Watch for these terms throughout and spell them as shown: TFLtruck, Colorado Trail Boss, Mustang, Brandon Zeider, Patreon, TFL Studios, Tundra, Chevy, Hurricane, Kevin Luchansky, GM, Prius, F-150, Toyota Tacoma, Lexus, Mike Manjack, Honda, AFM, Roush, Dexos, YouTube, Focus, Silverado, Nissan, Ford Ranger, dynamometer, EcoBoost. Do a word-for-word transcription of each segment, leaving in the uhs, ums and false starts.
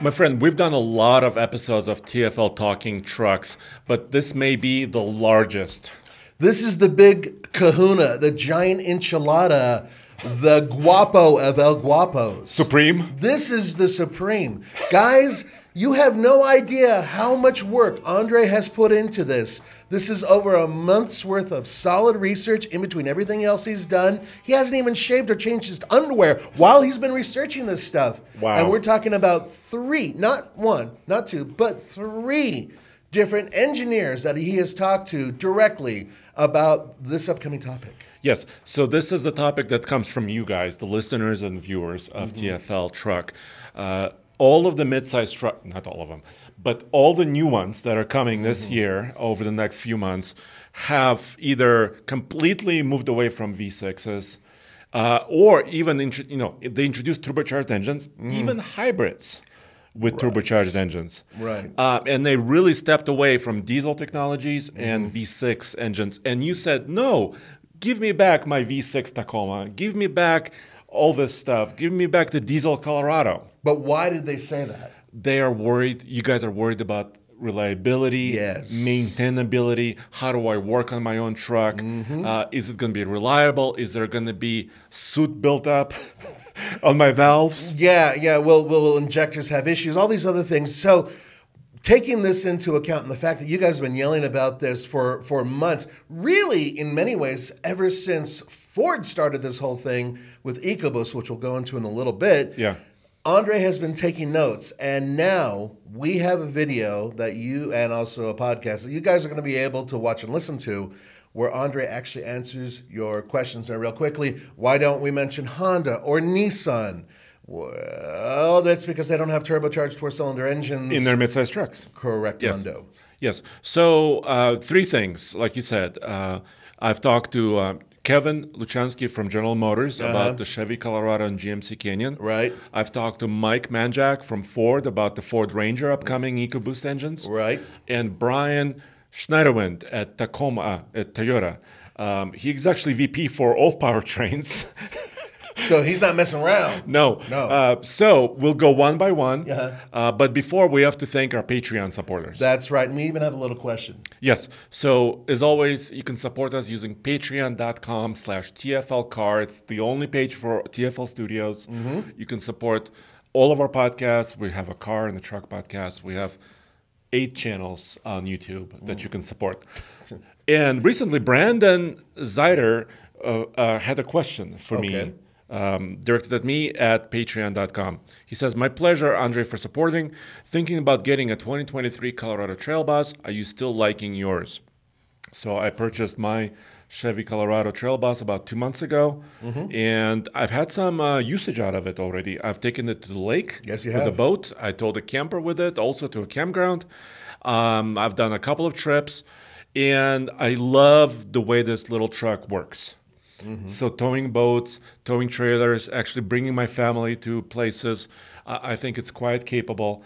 My friend, we've done a lot of episodes of T F L Talking Trucks, but this may be the largest. This is the big kahuna, the giant enchilada, the guapo of El Guapos. Supreme? This is the Supreme. Guys, you have no idea how much work Andre has put into this. This is over a month's worth of solid research in between everything else he's done. He hasn't even shaved or changed his underwear while he's been researching this stuff. Wow. And we're talking about three, not one, not two, but three different engineers that he has talked to directly about this upcoming topic. Yes, so this is the topic that comes from you guys, the listeners and viewers of mm-hmm. T F L Truck. Uh, All of the mid-sized truck, not all of them, but all the new ones that are coming this mm-hmm. year over the next few months have either completely moved away from V sixes uh, or even, you know, they introduced turbocharged engines, mm. even hybrids with right. turbocharged engines. Right. Uh, and they really stepped away from diesel technologies mm. and V six engines. And you said, no, give me back my V six Tacoma. Give me back all this stuff. Give me back the diesel Colorado. But why did they say that? They are worried. You guys are worried about reliability, yes. maintainability. How do I work on my own truck? Mm-hmm. uh, is it going to be reliable? Is there going to be soot built up on my valves? Yeah, yeah. Will, will, will injectors have issues? All these other things. So taking this into account and the fact that you guys have been yelling about this for, for months, really in many ways ever since Ford started this whole thing with EcoBoost, which we'll go into in a little bit. Yeah. Andre has been taking notes, and now we have a video that you, and also a podcast that you guys are going to be able to watch and listen to, where Andre actually answers your questions. Now, real quickly, why don't we mention Honda or Nissan? Well, that's because they don't have turbocharged four-cylinder engines. In their mid-sized trucks. Correct, yes. Mondo. Yes. So uh, three things, like you said. Uh, I've talked to uh, Kevin Luchansky from General Motors uh-huh. about the Chevy Colorado and G M C Canyon. Right. I've talked to Mike Manjack from Ford about the Ford Ranger upcoming EcoBoost engines. Right. And Brian Schneiderwind at Tacoma, at Toyota. Um, he's actually V P for all powertrains. So he's not messing around. No. No. Uh, so we'll go one by one. Uh-huh. uh, but before, we have to thank our Patreon supporters. That's right. And we even have a little question. Yes. So as always, you can support us using patreon.com slash TFL car. It's the only page for T F L Studios. Mm-hmm. You can support all of our podcasts. We have a car and a truck podcast. We have eight channels on YouTube mm. that you can support. And recently, Brandon Zeider uh, uh, had a question for okay. me. Um, directed at me at patreon dot com. He says, my pleasure, Andre, for supporting. Thinking about getting a twenty twenty-three Colorado Trail Boss. Are you still liking yours? So I purchased my Chevy Colorado Trail Boss about two months ago, mm-hmm. and I've had some uh, usage out of it already. I've taken it to the lake yes, you with have. a boat. I towed a camper with it, also to a campground. Um, I've done a couple of trips, and I love the way this little truck works. Mm-hmm. So towing boats, towing trailers, actually bringing my family to places, uh, I think it's quite capable.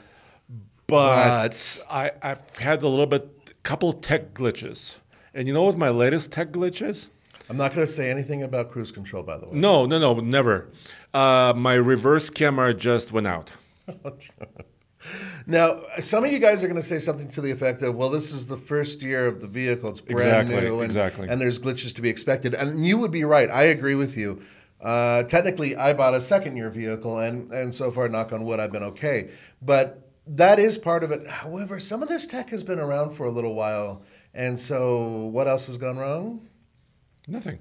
But I, I've had a little bit, couple tech glitches. And you know what my latest tech glitch is? I'm not going to say anything about cruise control, by the way. No, no, no, never. Uh, my reverse camera just went out. Now, some of you guys are going to say something to the effect of, well, this is the first year of the vehicle. It's brand exactly, new. And, exactly. and there's glitches to be expected. And you would be right. I agree with you. Uh, technically, I bought a second-year vehicle, and, and so far, knock on wood, I've been okay. But that is part of it. However, some of this tech has been around for a little while. And so what else has gone wrong? Nothing.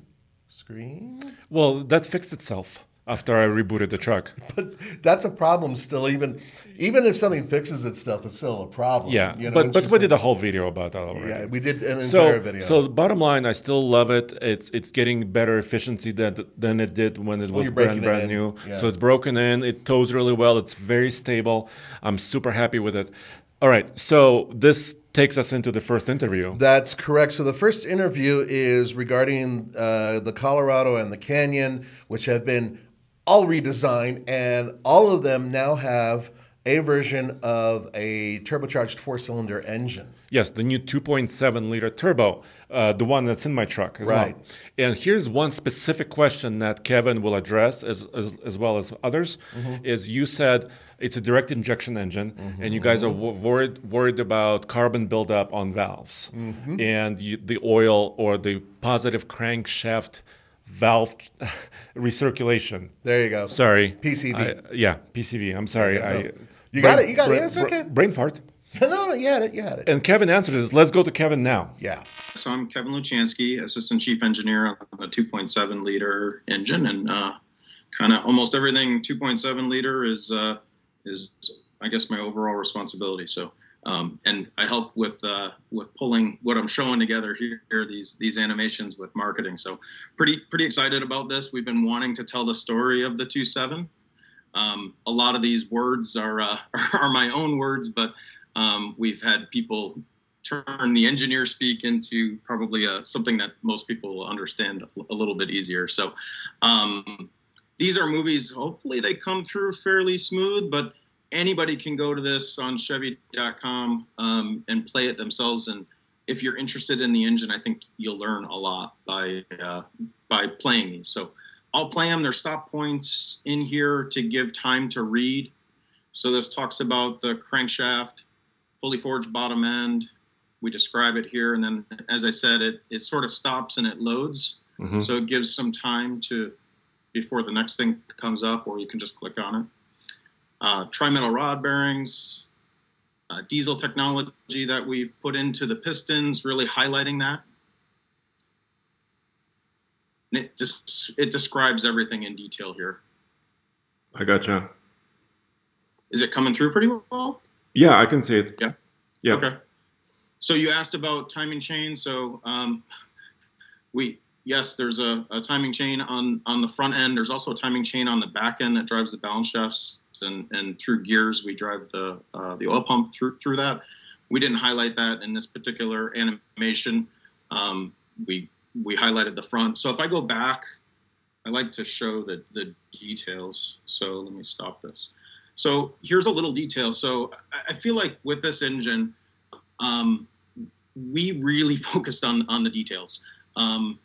Screen? Well, that fixed itself. After I rebooted the truck. But that's a problem still. Even even if something fixes itself, it's still a problem. Yeah, you know, but, but we did a whole video about that already. Yeah, we did an so, entire video. So the bottom line, I still love it. It's it's getting better efficiency than, than it did when it well, was brand, brand new. Yeah. So it's broken in. It tows really well. It's very stable. I'm super happy with it. All right, so this takes us into the first interview. That's correct. So the first interview is regarding uh, the Colorado and the Canyon, which have been all redesigned, and all of them now have a version of a turbocharged four-cylinder engine. Yes, the new two point seven liter turbo, uh, the one that's in my truck as right. well. And here's one specific question that Kevin will address as, as, as well as others, mm-hmm. is you said it's a direct injection engine, mm-hmm. and you guys are w worried, worried about carbon buildup on valves, mm-hmm. and you, the oil or the positive crankshaft valve recirculation. There you go. Sorry. P C V. I, yeah, P C V. I'm sorry. No, no. I, you brain, got it. You got brain, it. It's okay. Brain fart. No, no, you had it. You had it. And Kevin answered this. Let's go to Kevin now. Yeah. So I'm Kevin Luchansky, assistant chief engineer on the two point seven liter engine, and uh, kind of almost everything two point seven liter is uh, is I guess my overall responsibility. So. Um, and I help with uh, with pulling what I'm showing together here, here, these these animations with marketing. So pretty pretty excited about this. We've been wanting to tell the story of the two point seven. Um, a lot of these words are uh, are my own words, but um, we've had people turn the engineer speak into probably a, something that most people understand a little bit easier. So um, these are movies. Hopefully they come through fairly smooth, but anybody can go to this on Chevy dot com um, and play it themselves. And if you're interested in the engine, I think you'll learn a lot by uh, by playing these. So I'll play them. There's stop points in here to give time to read. So this talks about the crankshaft, fully forged bottom end. We describe it here. And then, as I said, it, it sort of stops and it loads. Mm-hmm. So it gives some time to before the next thing comes up, or you can just click on it. Uh, tri-metal rod bearings, uh, diesel technology that we've put into the pistons, really highlighting that. And it just it describes everything in detail here. I gotcha. Is it coming through pretty well? Yeah, I can see it. Yeah. Yeah. Okay. So you asked about timing chain. So um, we yes, there's a, a timing chain on on the front end. There's also a timing chain on the back end that drives the balance shafts. And, and through gears, we drive the uh, the oil pump through through that. We didn't highlight that in this particular animation. Um, we we highlighted the front. So if I go back, I like to show the the details. So let me stop this. So here's a little detail. So I, I feel like with this engine, um, we really focused on on the details. Um,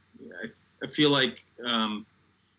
I, I feel like. Um,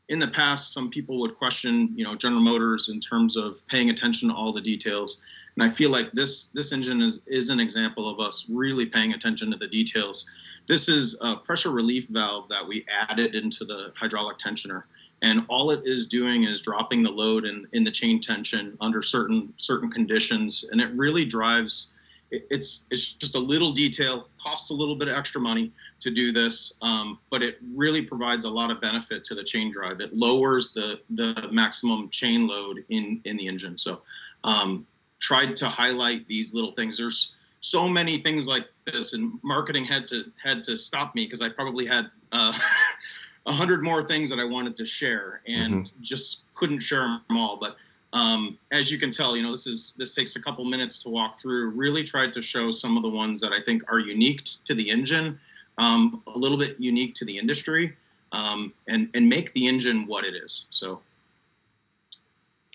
In the past, some people would question, you know, General Motors in terms of paying attention to all the details. And I feel like this this engine is, is an example of us really paying attention to the details. This is a pressure relief valve that we added into the hydraulic tensioner. And all it is doing is dropping the load in, in the chain tension under certain certain conditions. And it really drives, it, it's, it's just a little detail, costs a little bit of extra money to do this, um, but it really provides a lot of benefit to the chain drive. It lowers the the maximum chain load in in the engine. So, um, tried to highlight these little things. There's so many things like this, and marketing had to had to stop me because I probably had uh, a hundred more things that I wanted to share and mm-hmm. just couldn't share them all. But um, as you can tell, you know this is this takes a couple minutes to walk through. Really tried to show some of the ones that I think are unique to the engine. Um, a little bit unique to the industry, um, and and make the engine what it is. So,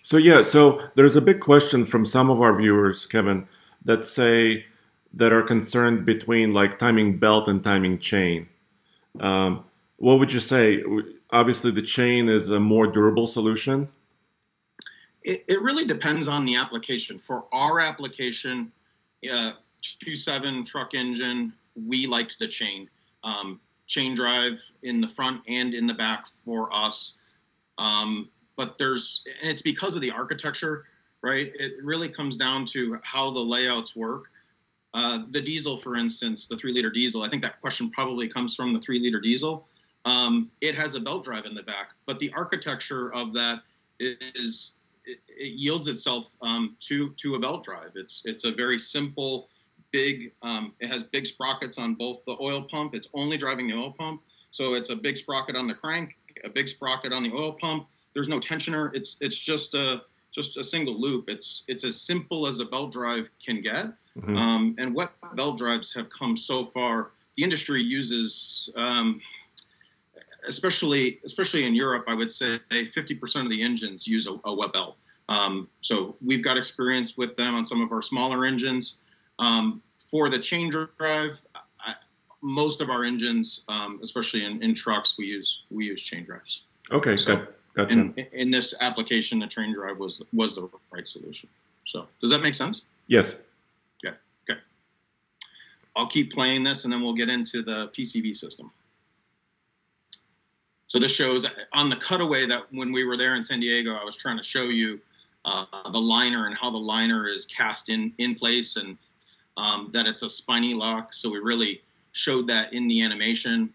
so yeah. So there's a big question from some of our viewers, Kevin, that say that are concerned between like timing belt and timing chain. Um, what would you say? Obviously, the chain is a more durable solution. It, it really depends on the application. For our application, uh, two point seven truck engine. We liked the chain, um, chain drive in the front and in the back for us. Um, but there's, and it's because of the architecture, right? It really comes down to how the layouts work. Uh, the diesel, for instance, the three liter diesel, I think that question probably comes from the three liter diesel. Um, it has a belt drive in the back, but the architecture of that is, it, it yields itself um, to, to a belt drive. It's, it's a very simple big, um, it has big sprockets on both the oil pump. It's only driving the oil pump. So it's a big sprocket on the crank, a big sprocket on the oil pump. There's no tensioner. It's, it's just a, just a single loop. It's, it's as simple as a belt drive can get. Mm-hmm. Um, and what belt drives have come so far, the industry uses, um, especially, especially in Europe, I would say fifty percent of the engines use a, a wet belt. Um, so we've got experience with them on some of our smaller engines. Um, for the change drive, I, most of our engines, um, especially in, in trucks, we use we use change drives. Okay, so got, gotcha. In, in this application, the change drive was was the right solution. So does that make sense? Yes. Yeah. Okay. I'll keep playing this, and then we'll get into the P C B system. So this shows on the cutaway that when we were there in San Diego, I was trying to show you uh, the liner and how the liner is cast in, in place, and um, that it's a spiny lock. So we really showed that in the animation.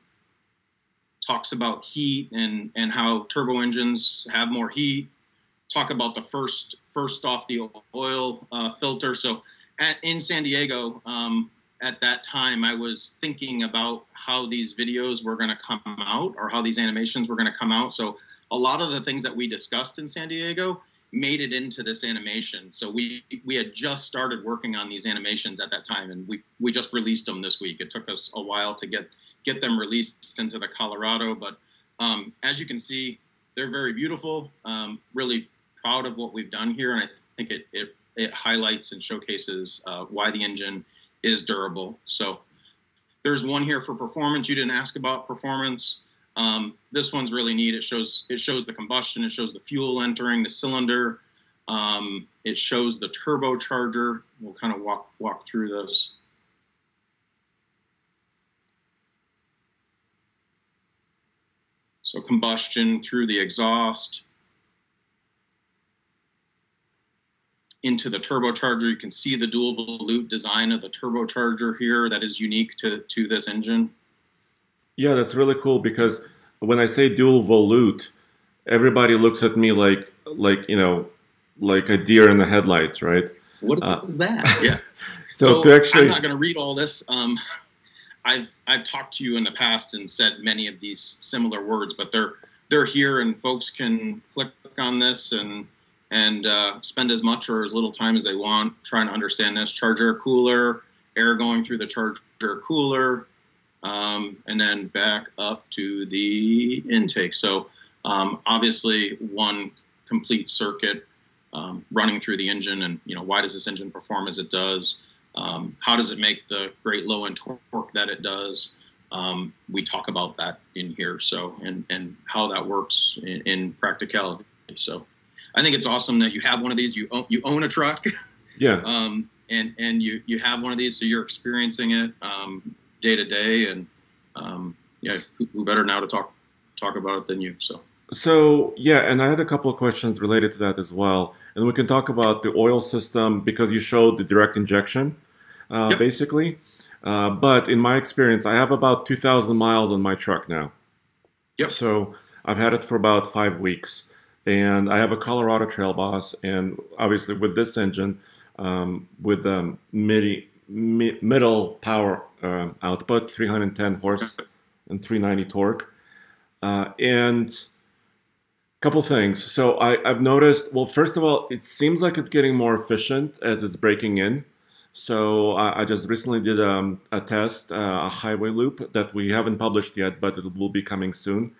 Talks about heat and, and how turbo engines have more heat. Talk about the first first off the oil uh, filter. So at, in San Diego, um, at that time, I was thinking about how these videos were going to come out, or how these animations were going to come out. So a lot of the things that we discussed in San Diego made it into this animation. So we we had just started working on these animations at that time, and we we just released them this week. It took us a while to get get them released into the Colorado, but um, as you can see, they're very beautiful. Um, really proud of what we've done here, and I think it it, it highlights and showcases uh, why the engine is durable. So there's one here for performance. You didn't ask about performance. Um, this one's really neat. It shows it shows the combustion. It shows the fuel entering the cylinder. Um, it shows the turbocharger. We'll kind of walk walk through this. So combustion through the exhaust into the turbocharger. You can see the dual loop design of the turbocharger here that is unique to, to this engine. Yeah, that's really cool, because when I say dual volute, everybody looks at me like, like you know, like a deer in the headlights, right? What uh, is that? Yeah. so, so to actually, I'm not going to read all this. Um, I've I've talked to you in the past and said many of these similar words, but they're they're here, and folks can click on this and. and uh, spend as much or as little time as they want trying to understand this. Charge air cooler, air going through the charge air cooler, um, and then back up to the intake. So um, obviously one complete circuit um, running through the engine, and you know, why does this engine perform as it does? Um, how does it make the great low end torque that it does? Um, we talk about that in here, so and, and how that works in, in practicality. So I think it's awesome that you have one of these. You own, you own a truck, yeah. Um, and and you you have one of these, so you're experiencing it um, day to day, and um, yeah, who, who better now to talk talk about it than you? So so yeah, and I had a couple of questions related to that as well, and we can talk about the oil system, because you showed the direct injection, uh, yep. basically. Uh, but in my experience, I have about two thousand miles on my truck now. Yep. So I've had it for about five weeks. And I have a Colorado Trail Boss, and obviously with this engine, um, with the um, midi, mi middle power uh, output, three hundred ten horse and three ninety torque. Uh, and a couple things. So I, I've noticed, well, first of all, it seems like it's getting more efficient as it's breaking in. So I, I just recently did um, a test, uh, a highway loop that we haven't published yet, but it will be coming soon.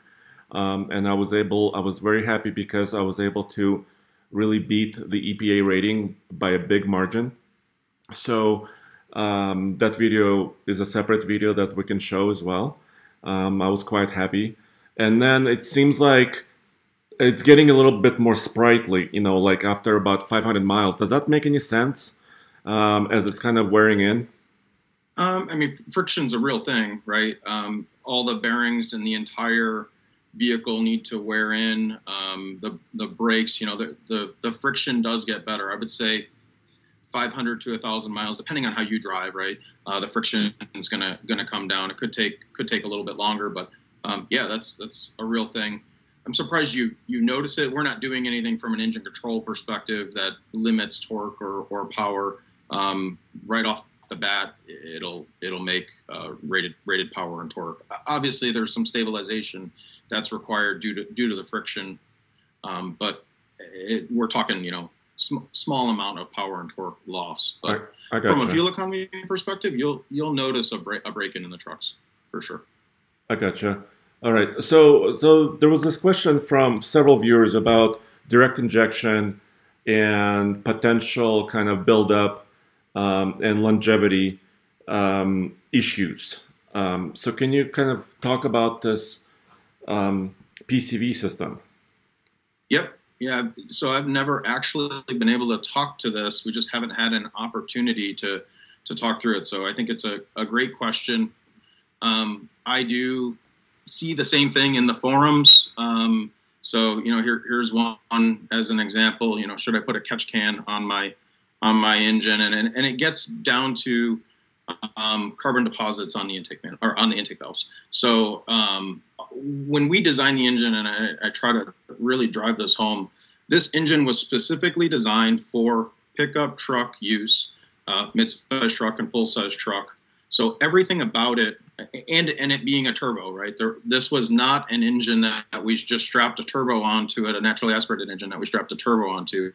Um, and I was able, I was very happy, because I was able to really beat the E P A rating by a big margin. So um, that video is a separate video that we can show as well. Um, I was quite happy. And then it seems like it's getting a little bit more sprightly, you know, like after about five hundred miles. Does that make any sense um, as it's kind of wearing in? Um, I mean, friction's a real thing, right? Um, all the bearings and the entire vehicle need to wear in, um, the, the brakes, you know, the, the, the friction does get better. I would say five hundred to a thousand miles, depending on how you drive, right? Uh, the friction is going to, going to come down. It could take, could take a little bit longer, but, um, yeah, that's, that's a real thing. I'm surprised you, you notice it. We're not doing anything from an engine control perspective that limits torque or, or power. Um, right off the bat, it'll, it'll make, uh, rated, rated power and torque. Obviously there's some stabilization that's required due to due to the friction, um, but it, we're talking you know sm small amount of power and torque loss. But I, I from you. a fuel economy perspective, you'll you'll notice a break a break in in the trucks for sure. I gotcha. All right. So so there was this question from several viewers about direct injection and potential kind of buildup um, and longevity um, issues. Um, so can you kind of talk about this um, P C V system? Yep. Yeah. So I've never actually been able to talk to this. We just haven't had an opportunity to to talk through it. So I think it's a, a great question. Um, I do see the same thing in the forums. Um, so, you know, here, here's one as an example, you know, should I put a catch can on my, on my engine? And, and, and it gets down to, um, carbon deposits on the intake man or on the intake valves. So, um, when we design the engine, and I, I try to really drive this home, this engine was specifically designed for pickup truck use, uh, mid-size truck and full-size truck. So everything about it, and and it being a turbo, right? There, this was not an engine that, that we just strapped a turbo onto it, a naturally aspirated engine that we strapped a turbo onto.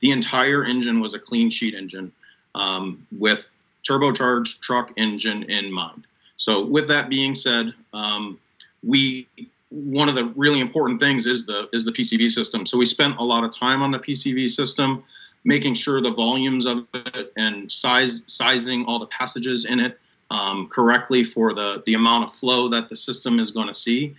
The entire engine was a clean sheet engine um, with turbocharged truck engine in mind. So with that being said, um, we one of the really important things is the is the P C V system. So we spent a lot of time on the P C V system, making sure the volumes of it and size sizing all the passages in it um, correctly for the, the amount of flow that the system is going to see,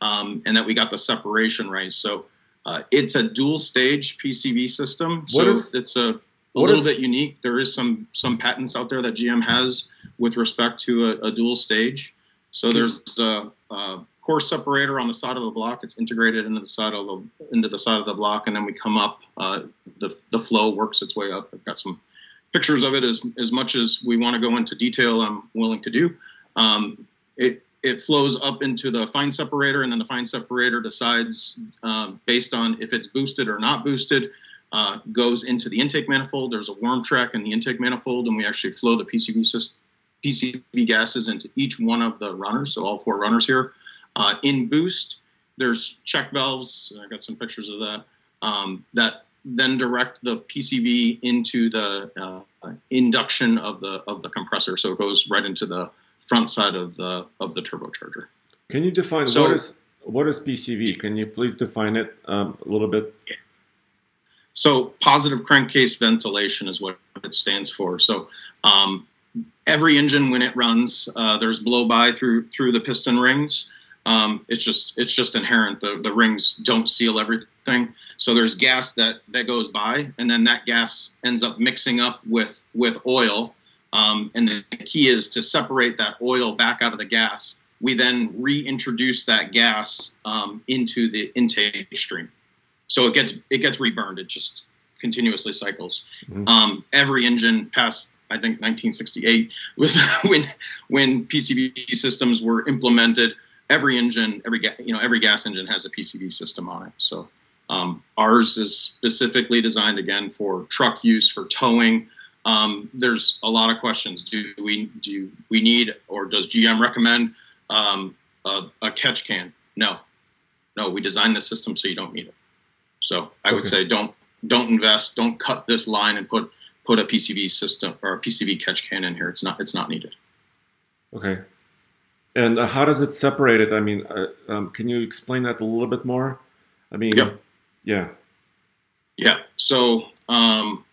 um, and that we got the separation right. So uh, it's a dual stage P C V system. So if, it's a, a little if, bit unique. There is some some patents out there that G M has with respect to a, a dual stage. So there's a, a core separator on the side of the block. It's integrated into the side of the into the side of the block, and then we come up. Uh, the the flow works its way up. I've got some pictures of it. As as much as we want to go into detail, I'm willing to do. Um, it it flows up into the fine separator, and then the fine separator decides uh, based on if it's boosted or not boosted. Uh, goes into the intake manifold. There's a worm track in the intake manifold, and we actually flow the P C V system. P C V gases into each one of the runners, so all four runners here. Uh, in boost, there's check valves. I got some pictures of that. Um, that then direct the P C V into the uh, induction of the of the compressor, so it goes right into the front side of the of the turbocharger. Can you define so, what is what is P C V? Can you please define it um, a little bit? Yeah. So positive crankcase ventilation is what it stands for. So. Um, Every engine, when it runs, uh, there's blow by through through the piston rings. Um, it's just it's just inherent. The the rings don't seal everything, so there's gas that that goes by, and then that gas ends up mixing up with with oil. Um, and the key is to separate that oil back out of the gas. We then reintroduce that gas um, into the intake stream, so it gets it gets reburned. It just continuously cycles. Mm-hmm. Um, every engine past. I think nineteen sixty-eight was when when P C V systems were implemented. Every engine, every you know, every gas engine has a P C V system on it. So um, ours is specifically designed again for truck use, for towing. Um, there's a lot of questions. Do we do we need or does G M recommend um, a, a catch can? No, no. We designed the system so you don't need it. So I would okay. say don't don't invest, don't cut this line and put. Put a P C V system or a P C V catch can in here. It's not. It's not needed. Okay. And uh, how does it separate it? I mean, uh, um, can you explain that a little bit more? I mean, yep. yeah, yeah. So, um,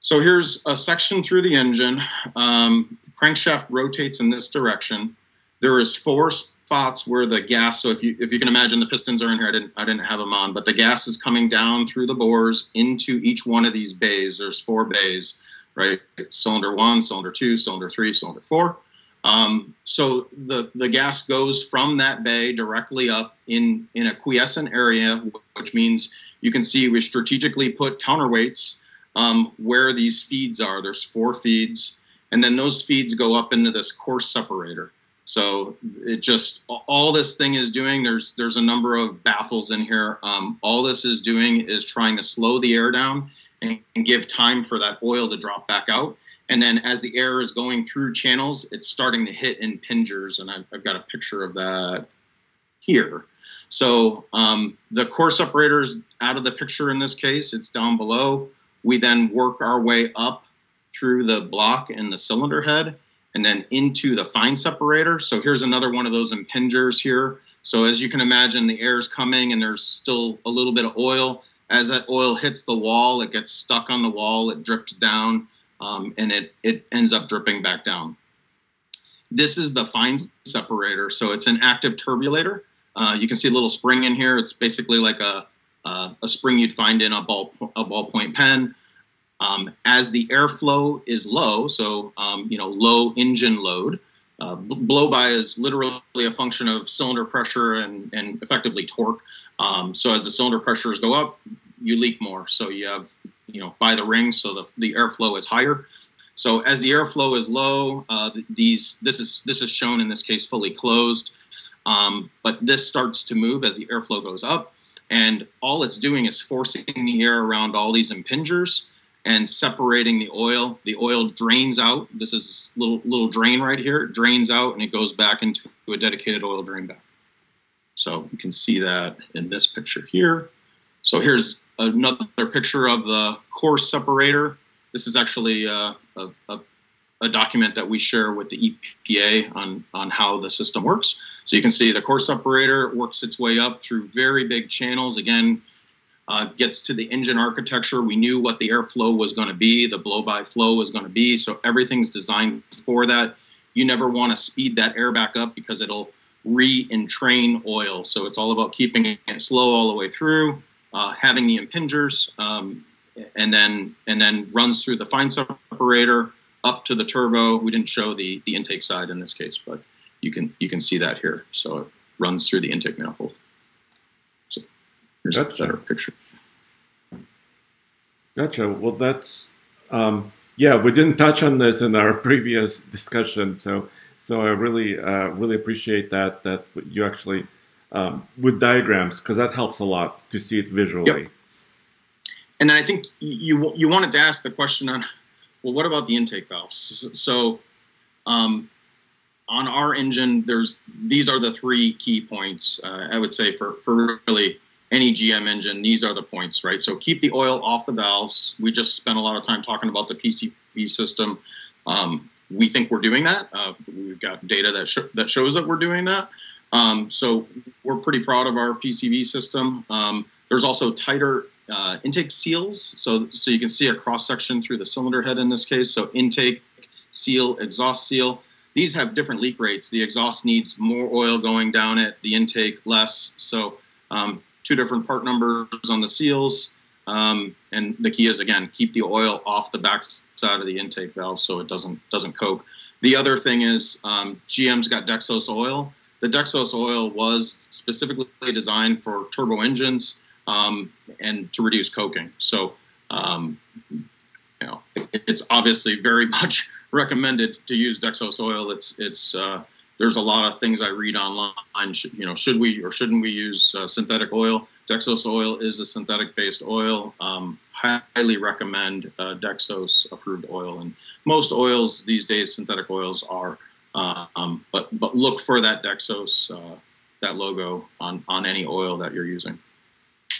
so here's a section through the engine. Um, crankshaft rotates in this direction. There is four spots where the gas. So if you if you can imagine, the pistons are in here. I didn't I didn't have them on, but the gas is coming down through the bores into each one of these bays. There's four bays, right? Cylinder one, cylinder two, cylinder three, cylinder four. Um, so the the gas goes from that bay directly up in in a quiescent area, which means you can see we strategically put counterweights um, where these feeds are. There's four feeds, and then those feeds go up into this coarse separator. So it just all this thing is doing. There's there's a number of baffles in here. Um, all this is doing is trying to slow the air down and, and give time for that oil to drop back out. And then as the air is going through channels, it's starting to hit in pingers. And I've, I've got a picture of that here. So um, the core separator is out of the picture in this case. It's down below. We then work our way up through the block and the cylinder head. And then into the fine separator. So here's another one of those impingers here. So as you can imagine, the air is coming and there's still a little bit of oil. as that oil hits the wall, it gets stuck on the wall, it drips down, um, and it, it ends up dripping back down. This is the fine separator, so it's an active turbulator. Uh, you can see a little spring in here. It's basically like a, uh, a spring you'd find in a, ball, a ballpoint pen. Um, as the airflow is low, so um, you know, low engine load, uh, blow by is literally a function of cylinder pressure and, and effectively torque. Um, so as the cylinder pressures go up, you leak more. So you have, you know, by the ring, so the, the airflow is higher. So as the airflow is low, uh, these this is this is shown in this case fully closed, um, but this starts to move as the airflow goes up, and all it's doing is forcing the air around all these impingers and separating the oil. The oil drains out. This is little little drain right here. It drains out and it goes back into a dedicated oil drain back. So you can see that in this picture here. So here's another picture of the core separator. This is actually a, a, a document that we share with the E P A on, on how the system works. So you can see the core separator works its way up through very big channels. Again, uh, gets to the engine architecture. We knew what the airflow was going to be, the blow-by flow was going to be. So everything's designed for that. You never want to speed that air back up because it'll re-entrain oil. So it's all about keeping it slow all the way through, uh, having the impingers, um, and then and then runs through the fine separator up to the turbo. We didn't show the the intake side in this case, but you can you can see that here. So it runs through the intake manifold. So here's gotcha. a better picture. Gotcha. Well, that's um, yeah. We didn't touch on this in our previous discussion, so so I really uh, really appreciate that that you actually um, with diagrams, because that helps a lot to see it visually. Yep. And then I think you you wanted to ask the question on, well, what about the intake valves? So um, on our engine, there's these are the three key points, uh, I would say, for, for really any G M engine. These are the points, right? So keep the oil off the valves. We just spent a lot of time talking about the P C B system. Um, we think we're doing that. Uh, we've got data that, sh that shows that we're doing that. Um, so we're pretty proud of our P C B system. Um, there's also tighter Uh, intake seals, so so you can see a cross section through the cylinder head in this case. So intake seal, exhaust seal. These have different leak rates. The exhaust needs more oil going down it, the intake less. So um, two different part numbers on the seals. Um, and the key is, again, keep the oil off the back side of the intake valve so it doesn't doesn't coke. The other thing is um, G M's got Dexos oil. The Dexos oil was specifically designed for turbo engines. Um, and to reduce coking. So, um, you know, it, it's obviously very much recommended to use Dexos oil. It's, it's, uh, there's a lot of things I read online, you know, should we or shouldn't we use uh, synthetic oil? Dexos oil is a synthetic-based oil. Um, highly recommend uh, Dexos-approved oil. And most oils these days, synthetic oils are, uh, um, but, but look for that Dexos, uh, that logo on, on any oil that you're using.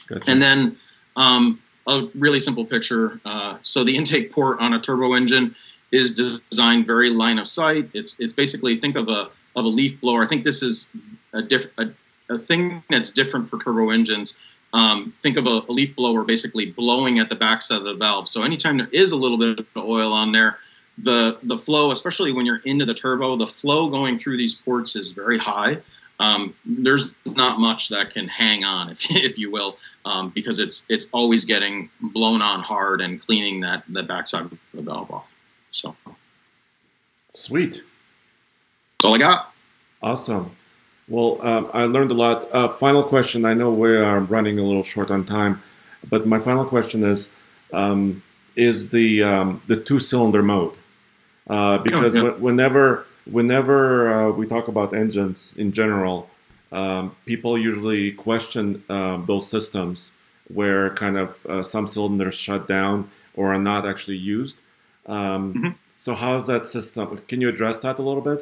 Gotcha. And then um, a really simple picture. Uh, so the intake port on a turbo engine is designed very line of sight. It's it's basically, think of a of a leaf blower. I think this is a diff a, a thing that's different for turbo engines. Um, think of a, a leaf blower basically blowing at the backside of the valve. So anytime there is a little bit of oil on there, the the flow, especially when you're into the turbo, the flow going through these ports is very high. Um, there's not much that can hang on, if, if you will, um, because it's it's always getting blown on hard and cleaning that the backside of the valve off. So, sweet. That's all I got. Awesome. Well, um, I learned a lot. Uh, final question. I know we are running a little short on time, but my final question is: um, is the um, the two cylinder mode? Uh, because oh, yeah. whenever Whenever uh, we talk about engines in general, um, people usually question uh, those systems where kind of uh, some cylinders shut down or are not actually used. Um, mm-hmm. So how is that system? Can you address that a little bit?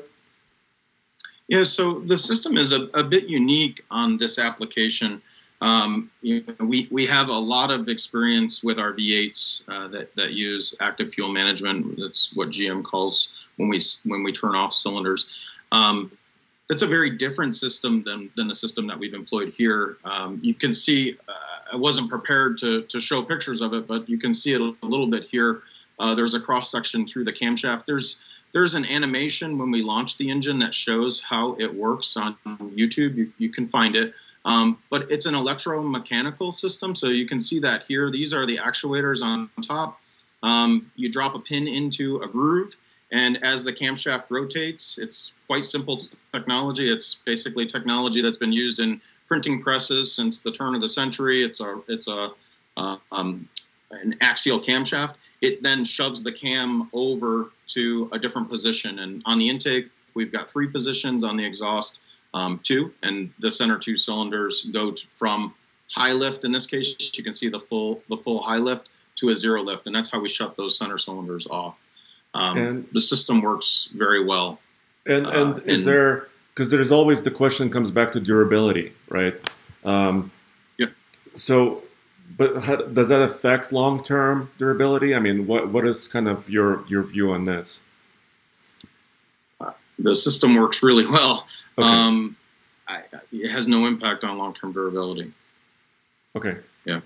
Yeah, so the system is a, a bit unique on this application. Um, you know, we, we have a lot of experience with our V eights uh, that, that use active fuel management. That's what G M calls when we when we turn off cylinders. Um, that's a very different system than, than the system that we've employed here. Um, you can see uh, I wasn't prepared to, to show pictures of it, but you can see it a little bit here. Uh, there's a cross section through the camshaft. There's there's an animation when we launch the engine that shows how it works on YouTube. You, you can find it. Um, but it's an electromechanical system, so you can see that here. These are the actuators on top. Um, you drop a pin into a groove, and as the camshaft rotates, it's quite simple technology. It's basically technology that's been used in printing presses since the turn of the century. It's a it's a uh, um, an axial camshaft. It then shoves the cam over to a different position. And on the intake, we've got three positions. On the exhaust, um, two. And the center two cylinders go to, from high lift, in this case, you can see the full the full high lift, to a zero lift. And that's how we shut those center cylinders off. Um, and, the system works very well. And, and uh, is and, there, because there's always the question comes back to durability, right? Um, yeah. So, but how, does that affect long-term durability? I mean, what what is kind of your your view on this? Uh, the system works really well. Okay. Um, I, it has no impact on long-term durability. Okay. Yeah.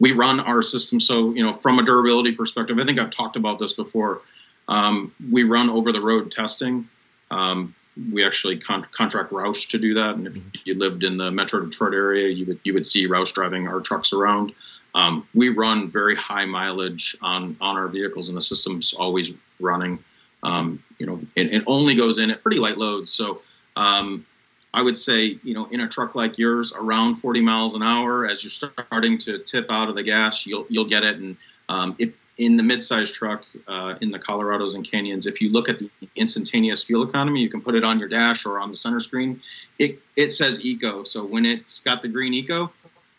We run our system, so, you know, from a durability perspective, I think I've talked about this before. Um, we run over-the-road testing. Um, we actually con contract Roush to do that, and if you lived in the Metro Detroit area, you would you would see Roush driving our trucks around. Um, we run very high mileage on on our vehicles, and the system's always running. Um, you know, it, it only goes in at pretty light loads, so. Um, I would say, you know, in a truck like yours, around forty miles an hour, as you're starting to tip out of the gas, you'll you'll get it. And um, if in the midsize truck, uh, in the Colorados and Canyons, if you look at the instantaneous fuel economy, you can put it on your dash or on the center screen. It it says eco, so when it's got the green eco,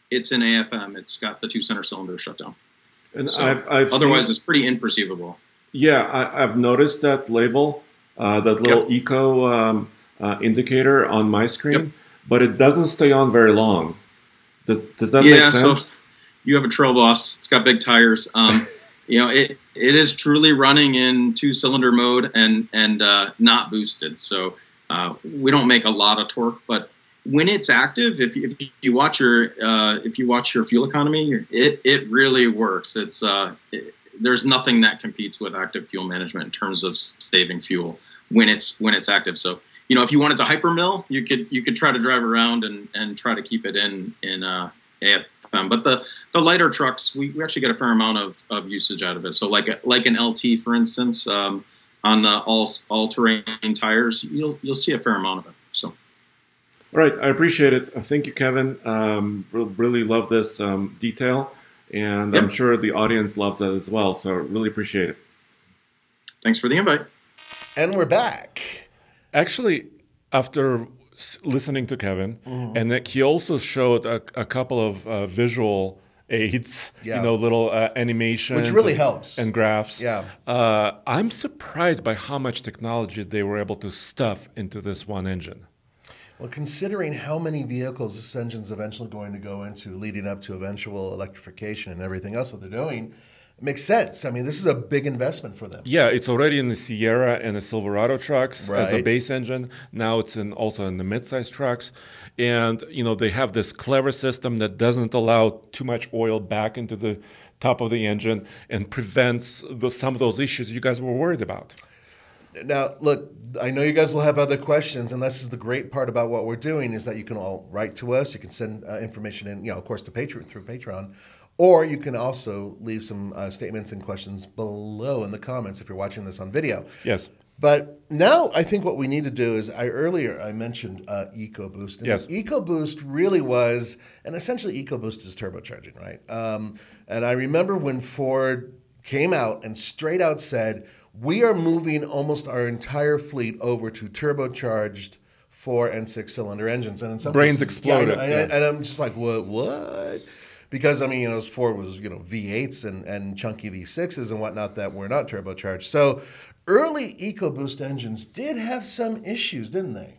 it's an A F M. It's got the two center cylinders shut down. And so I've, I've otherwise, seen, it's pretty imperceivable. Yeah, I, I've noticed that label, uh, that little yep. eco. Um, Uh, indicator on my screen, yep. but it doesn't stay on very long. Does, does that yeah, make sense? Yeah, so you have a Trail Boss. It's got big tires. Um, you know, it it is truly running in two-cylinder mode and and uh, not boosted. So uh, we don't make a lot of torque, but when it's active, if if you watch your uh, if you watch your fuel economy, it it really works. It's uh, it, there's nothing that competes with active fuel management in terms of saving fuel when it's when it's active. So. You know, if you wanted to hypermill, you could you could try to drive around and, and try to keep it in in uh, A F M. But the, the lighter trucks, we, we actually get a fair amount of, of usage out of it. So like like an L T, for instance, um, on the all all terrain tires, you'll you'll see a fair amount of it. So, all right, I appreciate it. Thank you, Kevin. Um, really love this um, detail, and yep. I'm sure the audience loves that as well. So really appreciate it. Thanks for the invite. And we're back. Actually, after listening to Kevin, mm-hmm. and that he also showed a, a couple of uh, visual aids, yeah. you know, little uh, animations. Which really and, helps. And graphs. Yeah. Uh, I'm surprised by how much technology they were able to stuff into this one engine. Well, considering how many vehicles this engine's eventually going to go into leading up to eventual electrification and everything else that they're doing, makes sense. I mean, this is a big investment for them. Yeah, it's already in the Sierra and the Silverado trucks right. as a base engine. Now it's in also in the midsize trucks. And, you know, they have this clever system that doesn't allow too much oil back into the top of the engine and prevents the, some of those issues you guys were worried about. Now, look, I know you guys will have other questions, and this is the great part about what we're doing is that you can all write to us. You can send uh, information in, you know, of course, to Patreon, through Patreon. Or you can also leave some uh, statements and questions below in the comments if you're watching this on video. Yes. But now I think what we need to do is, I earlier I mentioned uh, EcoBoost. And yes. EcoBoost really was, and essentially EcoBoost is turbocharging, right? Um, and I remember when Ford came out and straight out said, we are moving almost our entire fleet over to turbocharged four and six cylinder engines. And in some brains places, exploded. Yeah, I, yeah. I, and I'm just like, what? What? Because, I mean, you know, Ford was, you know, V eights and, and chunky V sixes and whatnot that were not turbocharged. So early EcoBoost engines did have some issues, didn't they?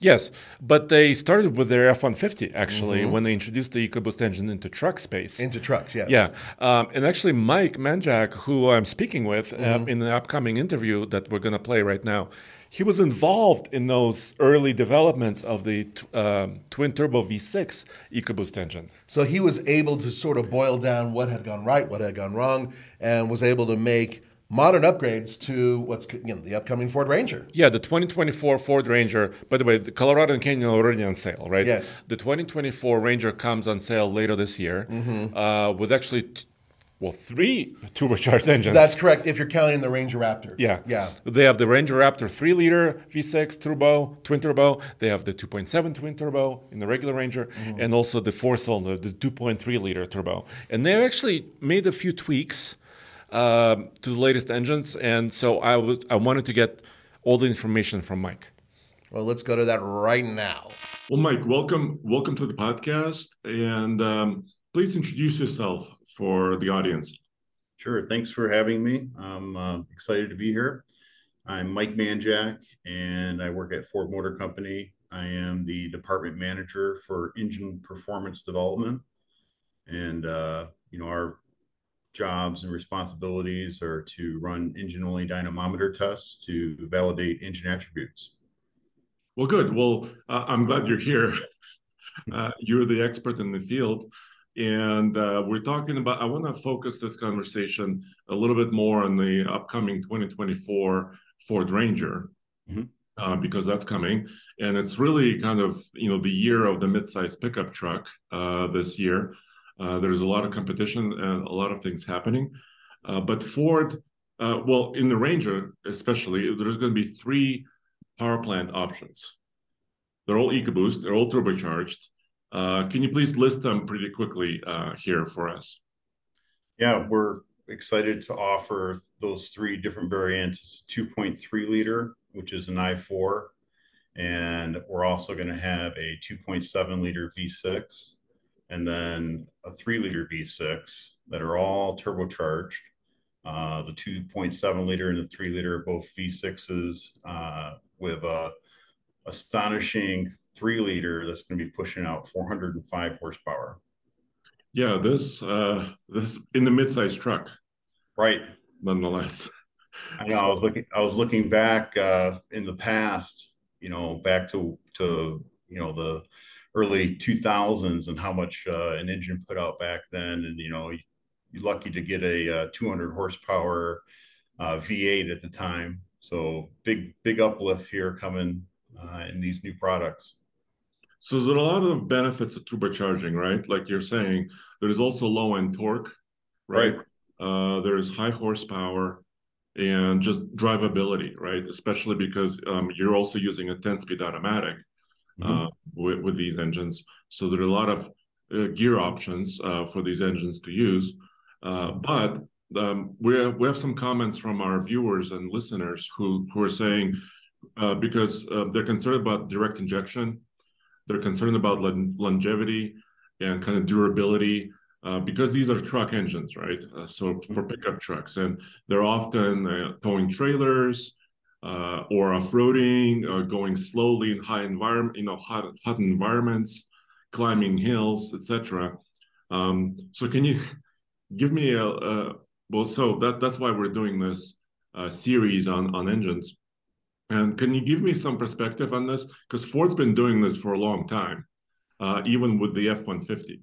Yes, but they started with their F one fifty, actually, mm-hmm. when they introduced the EcoBoost engine into truck space. Into trucks, yes. Yeah, um, and actually Mike Manjack, who I'm speaking with mm-hmm. uh, in the upcoming interview that we're going to play right now, he was involved in those early developments of the um, twin-turbo V six EcoBoost engine. So he was able to sort of boil down what had gone right, what had gone wrong, and was able to make modern upgrades to what's, you know, the upcoming Ford Ranger. Yeah, the twenty twenty-four Ford Ranger. By the way, the Colorado and Canyon are already on sale, right? Yes. The twenty twenty-four Ranger comes on sale later this year, mm-hmm. uh, with actually... T Well, three turbocharged engines. That's correct, if you're counting the Ranger Raptor. Yeah. Yeah. They have the Ranger Raptor three liter V six turbo, twin turbo. They have the two point seven twin turbo in the regular Ranger, mm-hmm. and also the four-cylinder, the two point three liter turbo. And they actually made a few tweaks uh, to the latest engines, and so I, I wanted to get all the information from Mike. Well, let's go to that right now. Well, Mike, welcome, welcome to the podcast, and... Um, please introduce yourself for the audience. Sure, thanks for having me. I'm uh, excited to be here. I'm Mike Manjack, and I work at Ford Motor Company. I am the department manager for engine performance development. And, uh, you know, our jobs and responsibilities are to run engine-only dynamometer tests to validate engine attributes. Well, good. Well, uh, I'm glad you're here. uh, you're the expert in the field. And uh, we're talking about, I want to focus this conversation a little bit more on the upcoming twenty twenty-four Ford Ranger, mm-hmm. uh, because that's coming. And it's really kind of, you know, the year of the midsize pickup truck uh, this year. Uh, there's a lot of competition and a lot of things happening. Uh, but Ford, uh, well, in the Ranger especially, there's going to be three power plant options. They're all EcoBoost, they're all turbocharged. Uh, can you please list them pretty quickly uh, here for us? Yeah, we're excited to offer those three different variants. It's two point three liter, which is an I four. And we're also going to have a two point seven liter V six and then a three liter V six that are all turbocharged. Uh, the two point seven liter and the three liter are both V sixes uh, with a astonishing three liter that's going to be pushing out four hundred five horsepower. Yeah, this uh this in the midsize truck, right? Nonetheless, I know. So, I was looking I was looking back uh in the past, you know, back to to you know the early two thousands and how much uh, an engine put out back then, and you know you're lucky to get a uh, two hundred horsepower uh, V eight at the time. So big big uplift here coming Uh, in these new products. So there are a lot of benefits of turbocharging, right? Like you're saying, there is also low-end torque, right? right. Uh, there is high horsepower and just drivability, right? Especially because um, you're also using a ten-speed automatic uh, mm-hmm. with, with these engines. So there are a lot of uh, gear options uh, for these engines to use. Uh, but um, we we have some comments from our viewers and listeners who, who are saying, Uh, because uh, they're concerned about direct injection, they're concerned about longevity and kind of durability, uh, because these are truck engines, right? Uh, so for pickup trucks, and they're often uh, towing trailers uh, or off-roading, or going slowly in high environment, you know, hot, hot environments, climbing hills, et cetera. Um, so can you give me a, a well? So that that's why we're doing this uh, series on on engines. And can you give me some perspective on this? Because Ford's been doing this for a long time, uh, even with the F one fifty.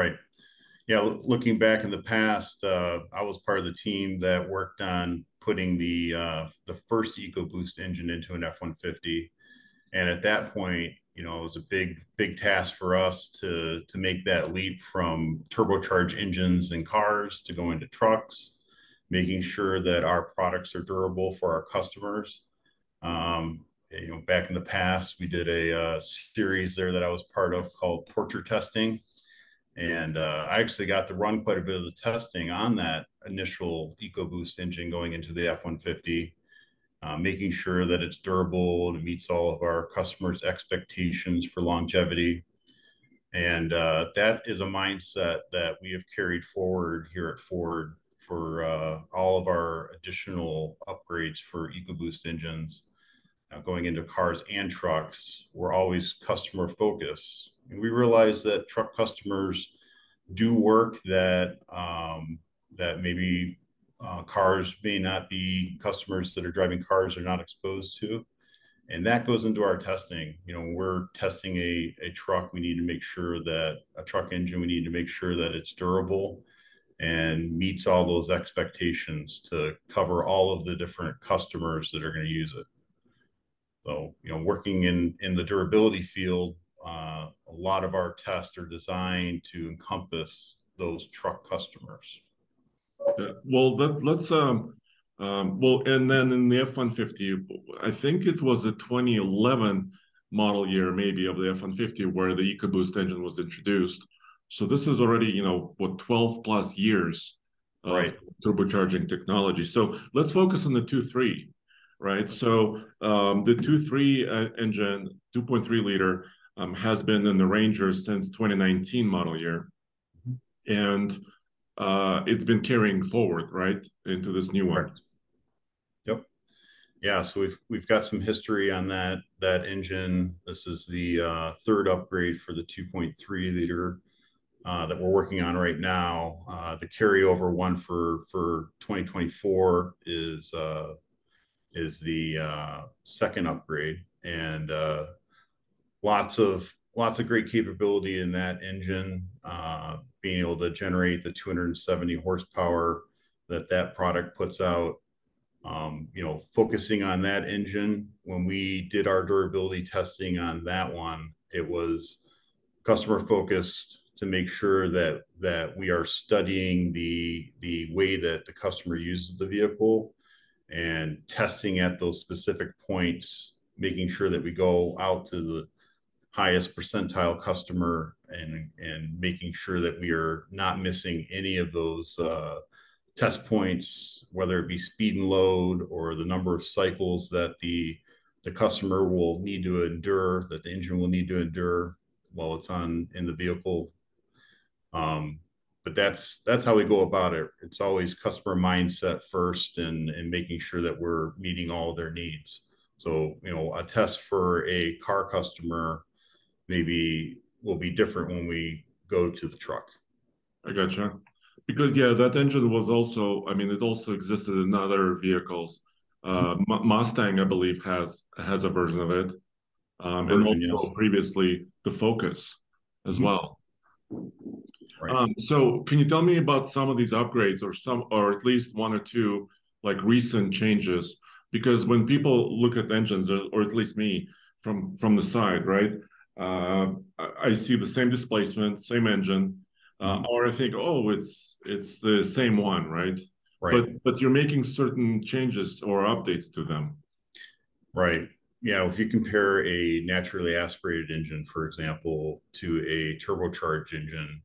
Right. Yeah, looking back in the past, uh, I was part of the team that worked on putting the uh, the first EcoBoost engine into an F one fifty. And at that point, you know, it was a big, big task for us to, to make that leap from turbocharged engines in cars to go into trucks, making sure that our products are durable for our customers. Um, you know, back in the past, we did a uh, series there that I was part of called Porture Testing. And uh, I actually got to run quite a bit of the testing on that initial EcoBoost engine going into the F one fifty, uh, making sure that it's durable and it meets all of our customers' expectations for longevity. And uh, that is a mindset that we have carried forward here at Ford for uh, all of our additional upgrades for EcoBoost engines. Now, going into cars and trucks, we're always customer focused. And we realize that truck customers do work that um, that maybe uh, cars may not be customers that are driving cars they're not exposed to. And that goes into our testing. You know, when we're testing a, a truck, we need to make sure that a truck engine, we need to make sure that it's durable and meets all those expectations to cover all of the different customers that are going to use it. So, you know, working in, in the durability field, uh, a lot of our tests are designed to encompass those truck customers. Yeah. Well, that, let's, um, um, well, and then in the F one fifty, I think it was the twenty eleven model year, maybe, of the F one fifty where the EcoBoost engine was introduced. So this is already, you know, what, twelve plus years of right. turbocharging technology. So let's focus on the two three, right? So um, the two three uh, engine, two point three liter, um, has been in the Ranger since twenty nineteen model year. And uh, it's been carrying forward, right, into this new one. Yep. Yeah, so we've, we've got some history on that, that engine. This is the uh, third upgrade for the two point three liter Uh, that we're working on right now. Uh, the carryover one for for twenty twenty-four is uh, is the uh, second upgrade, and uh, lots of lots of great capability in that engine. Uh, being able to generate the two hundred seventy horsepower that that product puts out. Um, you know, focusing on that engine, when we did our durability testing on that one, it was customer focused, to make sure that that we are studying the the way that the customer uses the vehicle and testing at those specific points, making sure that we go out to the highest percentile customer and and making sure that we are not missing any of those uh, test points, whether it be speed and load or the number of cycles that the the customer will need to endure, that the engine will need to endure while it's on in the vehicle. Um, but that's that's how we go about it. It's always customer mindset first, and and making sure that we're meeting all of their needs. So, you know, a test for a car customer maybe will be different when we go to the truck. I gotcha. Because yeah, that engine was also, I mean, it also existed in other vehicles. Uh, mm-hmm. Mustang, I believe, has has a version of it, um, version, and also yes. previously the Focus as mm-hmm. well. Right. Um, so can you tell me about some of these upgrades, or some, or at least one or two, like recent changes? Because when people look at engines, or, or at least me from, from the side, right, uh, I see the same displacement, same engine, uh, mm-hmm. or I think, oh, it's it's the same one, right? Right. But, but you're making certain changes or updates to them. Right. Yeah, if you compare a naturally aspirated engine, for example, to a turbocharged engine,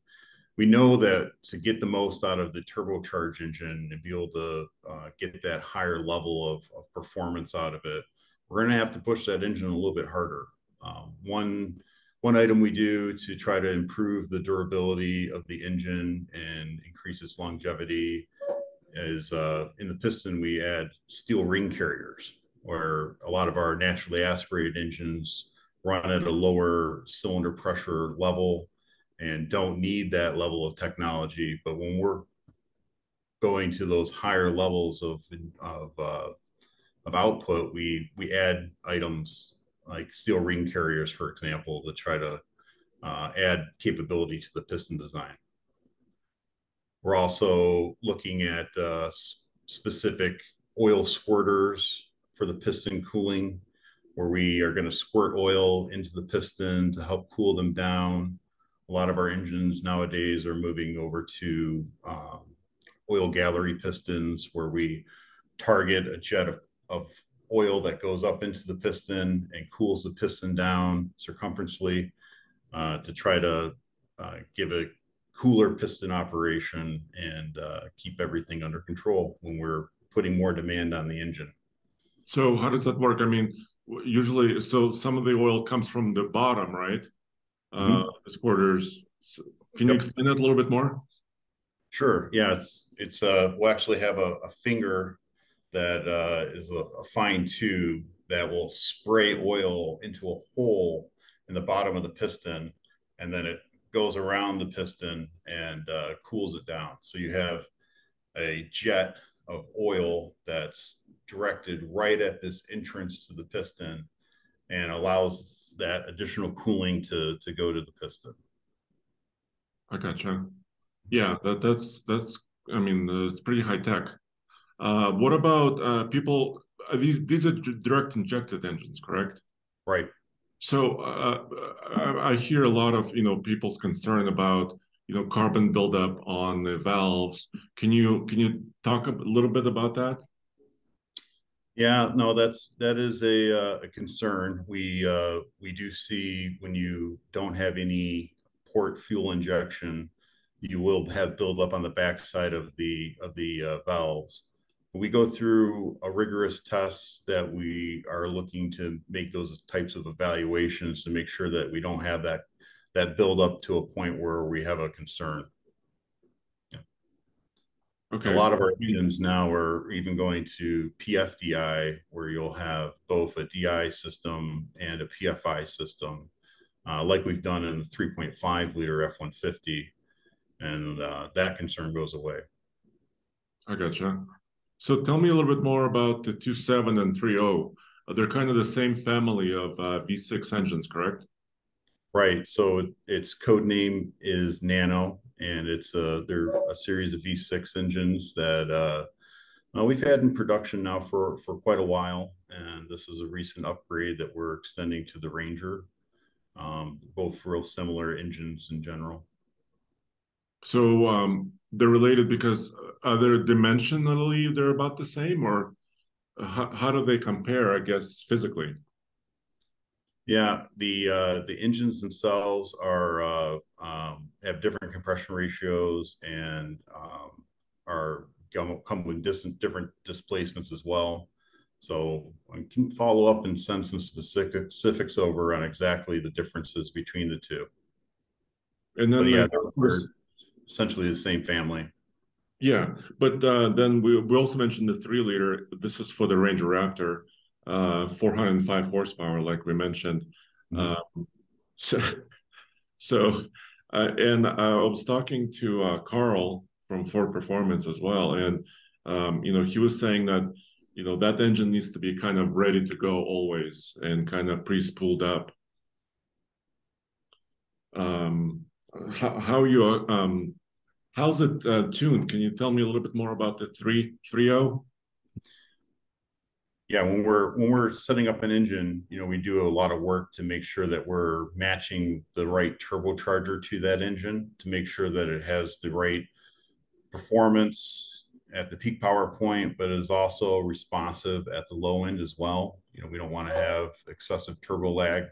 we know that to get the most out of the turbocharged engine and be able to uh, get that higher level of, of performance out of it, we're going to have to push that engine a little bit harder. Um, one, one item we do to try to improve the durability of the engine and increase its longevity is uh, in the piston, we add steel ring carriers, where a lot of our naturally aspirated engines run at a lower cylinder pressure level and don't need that level of technology. But when we're going to those higher levels of, of, uh, of output, we, we add items like steel ring carriers, for example, to try to uh, add capability to the piston design. We're also looking at uh, specific oil squirters for the piston cooling, where we are going to squirt oil into the piston to help cool them down. A lot of our engines nowadays are moving over to um, oil gallery pistons, where we target a jet of, of oil that goes up into the piston and cools the piston down circumferentially uh, to try to uh, give a cooler piston operation and uh, keep everything under control when we're putting more demand on the engine. So how does that work? I mean, usually, so some of the oil comes from the bottom, right? Mm-hmm. Uh, the squirters. So can yep. you explain that a little bit more? Sure. Yeah, it's it's. Uh, we'll actually have a, a finger that uh, is a, a fine tube that will spray oil into a hole in the bottom of the piston, and then it goes around the piston and uh, cools it down. So you have a jet of oil that's directed right at this entrance to the piston and allows that additional cooling to, to go to the piston. I gotcha. Yeah, that, that's, that's, I mean, uh, it's pretty high tech. Uh, what about uh, people, are these, these are direct injected engines, correct? Right. So uh, I, I hear a lot of, you know, people's concern about, you know, carbon buildup on the valves. Can you, can you talk a little bit about that? Yeah, no, that's, that is a, uh, a concern. We, uh, we do see when you don't have any port fuel injection, you will have buildup on the backside of the, of the uh, valves. We go through a rigorous test that we are looking to make those types of evaluations to make sure that we don't have that, that build up to a point where we have a concern. Yeah. Okay. A lot of our engines now are even going to P F D I, where you'll have both a D I system and a P F I system, uh, like we've done in the three point five liter F one fifty. And uh, that concern goes away. I gotcha. So tell me a little bit more about the two point seven and three point oh. They're kind of the same family of uh, V six engines, correct? Right. So it, its code name is Nano, and it's a, they're a series of V six engines that uh, we've had in production now for, for quite a while. And this is a recent upgrade that we're extending to the Ranger. Um, both real similar engines in general. So um, they're related because other dimensionally they're about the same, or how, how do they compare, I guess, physically? Yeah, the uh, the engines themselves are uh, um, have different compression ratios and um, are come with distant, different displacements as well. So I can follow up and send some specific, specifics over on exactly the differences between the two. And then, but, yeah, the essentially the same family. Yeah, but uh, then we, we also mentioned the three liter. This is for the Ranger Raptor, uh, four hundred five horsepower, like we mentioned. Mm-hmm. um, so, so uh, and I was talking to uh, Carl from Ford Performance as well, and um, you know, he was saying that, you know, that engine needs to be kind of ready to go always and kind of pre-spooled up. Um, How, how you um how's it uh, tuned? Can you tell me a little bit more about the three three oh? Yeah, when we're when we're setting up an engine, you know, we do a lot of work to make sure that we're matching the right turbocharger to that engine to make sure that it has the right performance at the peak power point, but is also responsive at the low end as well. You know, we don't want to have excessive turbo lag.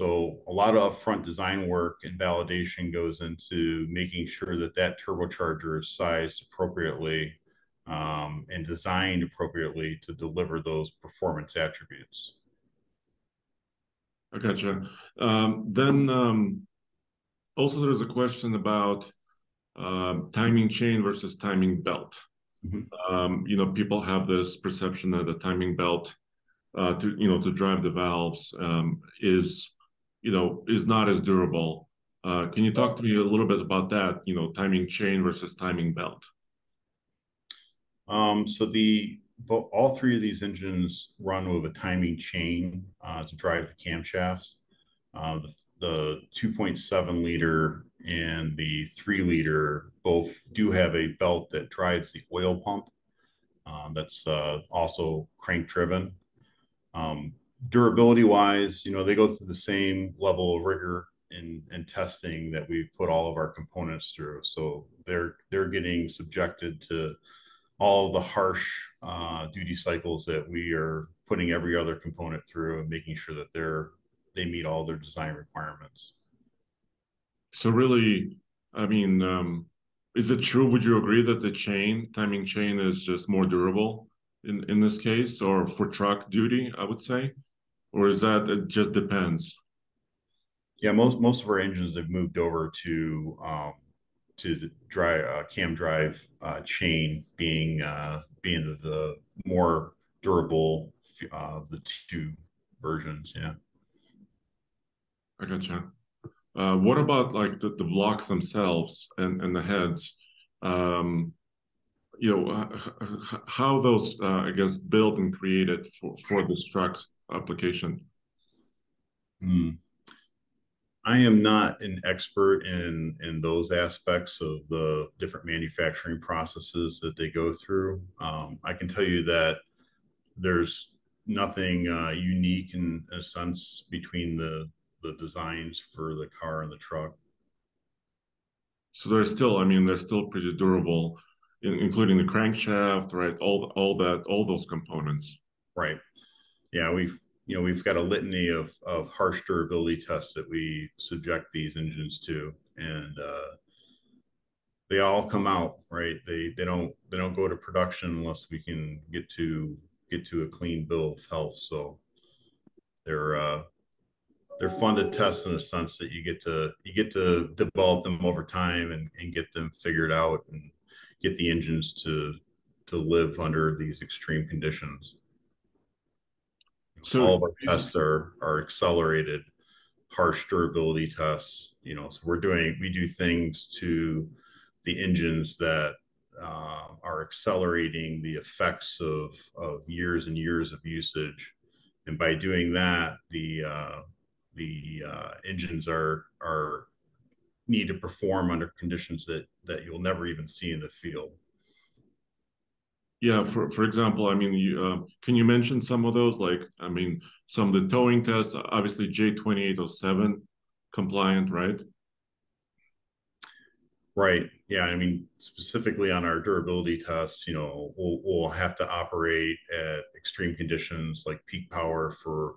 So a lot of upfront design work and validation goes into making sure that that turbocharger is sized appropriately um, and designed appropriately to deliver those performance attributes. I gotcha. Um, then um, also there's a question about uh, timing chain versus timing belt. Mm-hmm. um, you know, people have this perception that the timing belt uh, to, you know, to drive the valves um, is, you know, is not as durable. Uh, can you talk to me a little bit about that, you know, timing chain versus timing belt? Um, so the, all three of these engines run with a timing chain uh, to drive the camshafts. Uh, the the two point seven liter and the three liter both do have a belt that drives the oil pump. Um, that's uh, also crank driven. Um, durability wise, you know, they go through the same level of rigor in, in testing that we put all of our components through. So they're, they're getting subjected to all of the harsh uh, duty cycles that we are putting every other component through and making sure that they're, they meet all their design requirements. So really, I mean, um, is it true? Would you agree that the chain, timing chain is just more durable? In, in this case, or for truck duty, I would say? Or is that, it just depends? Yeah, most most of our engines have moved over to um, to the dry, uh, cam drive uh, chain being uh, being the, the more durable of uh, the two versions, yeah. I gotcha. Uh, what about like the, the blocks themselves and, and the heads? Um, you know, how those, uh, I guess, built and created for, for this truck's application? Mm. I am not an expert in, in those aspects of the different manufacturing processes that they go through. Um, I can tell you that there's nothing uh, unique in a sense between the, the designs for the car and the truck. So they're still, I mean, they're still pretty durable, in, including the crankshaft, right? All, all that, all those components. Right. Yeah, we've, you know, we've got a litany of, of harsh durability tests that we subject these engines to, and uh, they all come out, right? They, they don't, they don't go to production unless we can get to, get to a clean bill of health. So they're, uh, they're fun to test in the sense that you get to, you get to develop them over time and, and get them figured out and get the engines to, to live under these extreme conditions. So all of our tests are, are accelerated, harsh durability tests, you know, so we're doing, we do things to the engines that uh, are accelerating the effects of, of years and years of usage. And by doing that, the, uh, the uh, engines are, are need to perform under conditions that, that you'll never even see in the field. Yeah, for, for example, I mean, you, uh, can you mention some of those? Like, I mean, some of the towing tests, obviously J twenty-eight oh seven compliant, right? Right, yeah, I mean, specifically on our durability tests, you know, we'll, we'll have to operate at extreme conditions like peak power for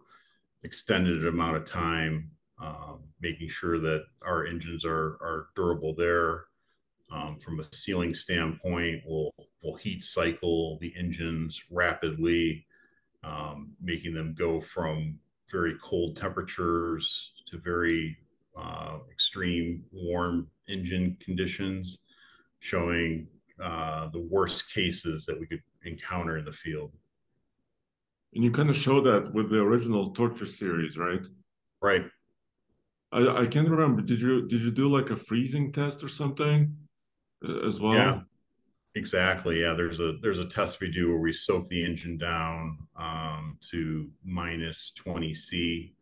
extended amount of time, um, making sure that our engines are, are durable there. Um, from a sealing standpoint, we'll, we'll heat cycle the engines rapidly, um, making them go from very cold temperatures to very uh, extreme warm engine conditions, showing uh, the worst cases that we could encounter in the field. And you kind of show that with the original Torture series, right? Right. I, I can't remember. Did you did you do like a freezing test or something as well? Yeah, exactly. Yeah, there's a there's a test we do where we soak the engine down um, to minus twenty C,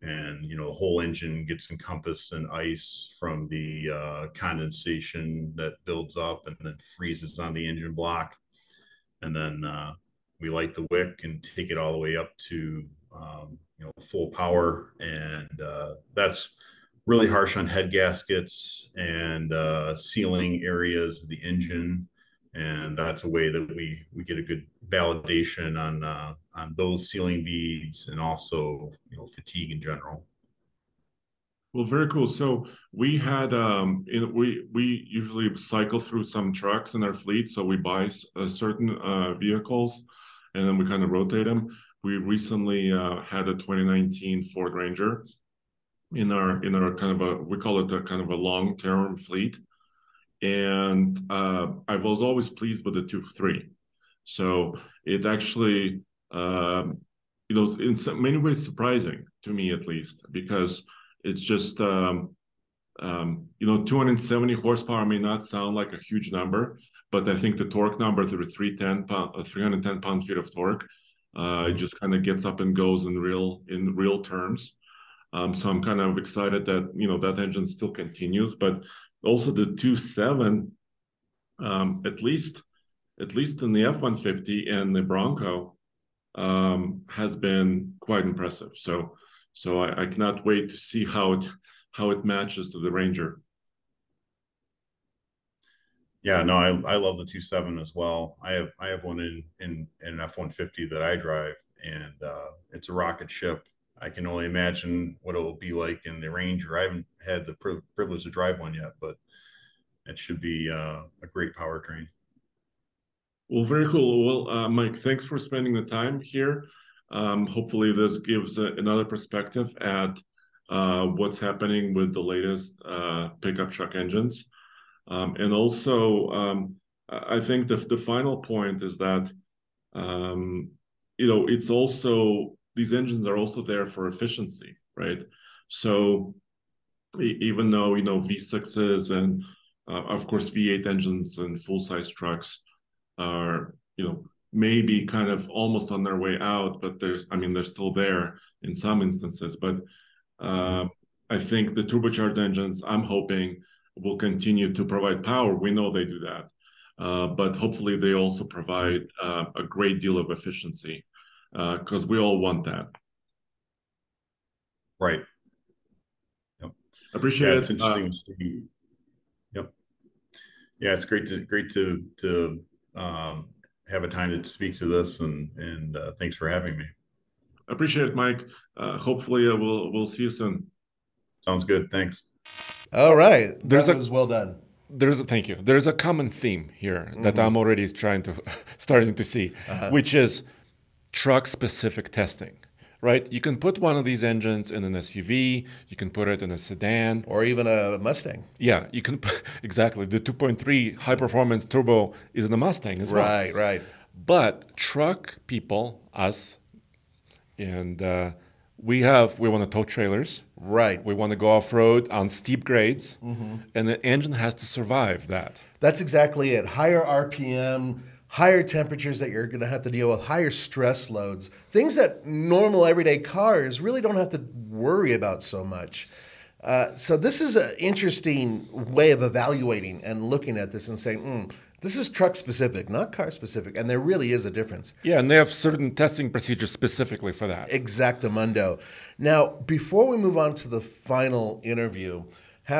and you know the whole engine gets encompassed in ice from the uh, condensation that builds up and then freezes on the engine block, and then uh, we light the wick and take it all the way up to um, you know, full power, and uh, that's really harsh on head gaskets and uh, sealing areas of the engine, and that's a way that we we get a good validation on uh, on those sealing beads and also you know fatigue in general. Well, very cool. So we had um, in, we we usually cycle through some trucks in our fleet, so we buy uh, certain uh, vehicles, and then we kind of rotate them. We recently uh, had a twenty nineteen Ford Ranger in our in our kind of a we call it a kind of a long-term fleet, and uh, I was always pleased with the two three. So it actually uh, it was in many ways surprising to me, at least, because it's just um, um, you know two hundred seventy horsepower may not sound like a huge number, but I think the torque number through three hundred ten pound feet of torque. Uh, it just kind of gets up and goes in real in real terms. Um, so I'm kind of excited that you know that engine still continues, but also the two seven, um, at least at least in the F one fifty and the Bronco, um, has been quite impressive. So so I, I cannot wait to see how it how it matches to the Ranger. Yeah, no, I, I love the two seven as well. I have I have one in in, in an F one fifty that I drive, and uh, it's a rocket ship. I can only imagine what it will be like in the Ranger. I haven't had the pri privilege to drive one yet, but it should be uh, a great powertrain. Well, very cool. Well, uh, Mike, thanks for spending the time here. Um, hopefully this gives a, another perspective at uh, what's happening with the latest uh, pickup truck engines. Um, and also, um, I think the, the final point is that, um, you know, it's also, these engines are also there for efficiency, right? So even though, you know, V sixes and, uh, of course, V eight engines and full-size trucks are, you know, maybe kind of almost on their way out, but there's, I mean, they're still there in some instances. But uh, I think the turbocharged engines, I'm hoping, will continue to provide power. We know they do that, uh, but hopefully they also provide uh, a great deal of efficiency, because uh, we all want that. Right. Yep. Appreciate yeah, it's it. It's interesting. Um, yep. Yeah, it's great to great to to um, have a time to speak to this, and and uh, thanks for having me. Appreciate it, Mike. Uh, hopefully, uh, we'll we'll see you soon. Sounds good. Thanks. All right. There's that a, was well done. There's a, thank you. There's a common theme here mm-hmm. that I'm already trying to starting to see, uh-huh. which is truck-specific testing. Right? You can put one of these engines in an S U V. You can put it in a sedan, or even a Mustang. Yeah, you can exactly. The two point three high-performance turbo is in the Mustang as well. Right, right. But truck people, us, and uh, we have we want to tow trailers. Right. We want to go off-road on steep grades, mm-hmm. and the engine has to survive that. That's exactly it. Higher R P M. Higher temperatures that you're going to have to deal with, higher stress loads, things that normal everyday cars really don't have to worry about so much. Uh, so this is an interesting way of evaluating and looking at this and saying, mm, this is truck specific, not car specific. And there really is a difference. Yeah, and they have certain testing procedures specifically for that. Exactamundo. Now, before we move on to the final interview,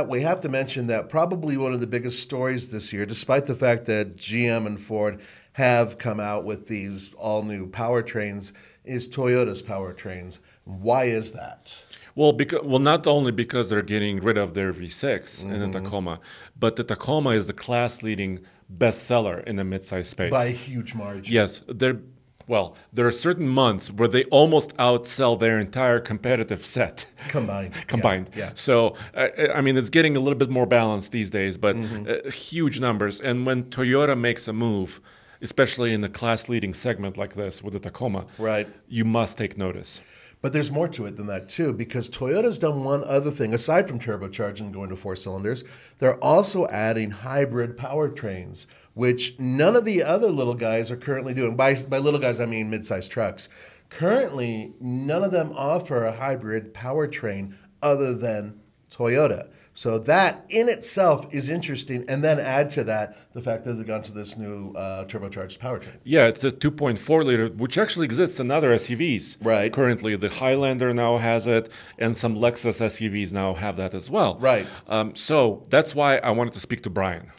we have to mention that probably one of the biggest stories this year, despite the fact that G M and Ford have come out with these all-new powertrains, is Toyota's powertrains. Why is that? Well, because, well, not only because they're getting rid of their V six mm-hmm. in the Tacoma, but the Tacoma is the class-leading bestseller in the midsize space. By a huge margin. Yes. They're, well, there are certain months where they almost outsell their entire competitive set. Combined. Combined. Yeah, yeah. So, uh, I mean, it's getting a little bit more balanced these days, but mm-hmm. uh, huge numbers. And when Toyota makes a move, especially in the class-leading segment like this with the Tacoma, right, you must take notice. But there's more to it than that, too, because Toyota's done one other thing. Aside from turbocharging and going to four cylinders, they're also adding hybrid powertrains, which none of the other little guys are currently doing. By, by little guys, I mean mid-sized trucks. Currently, none of them offer a hybrid powertrain other than Toyota. So that in itself is interesting. And then add to that the fact that they've gone to this new uh, turbocharged powertrain. Yeah, it's a two point four liter, which actually exists in other S U Vs. Right. Currently, the Highlander now has it, and some Lexus S U Vs now have that as well. Right. Um, so that's why I wanted to speak to Brian.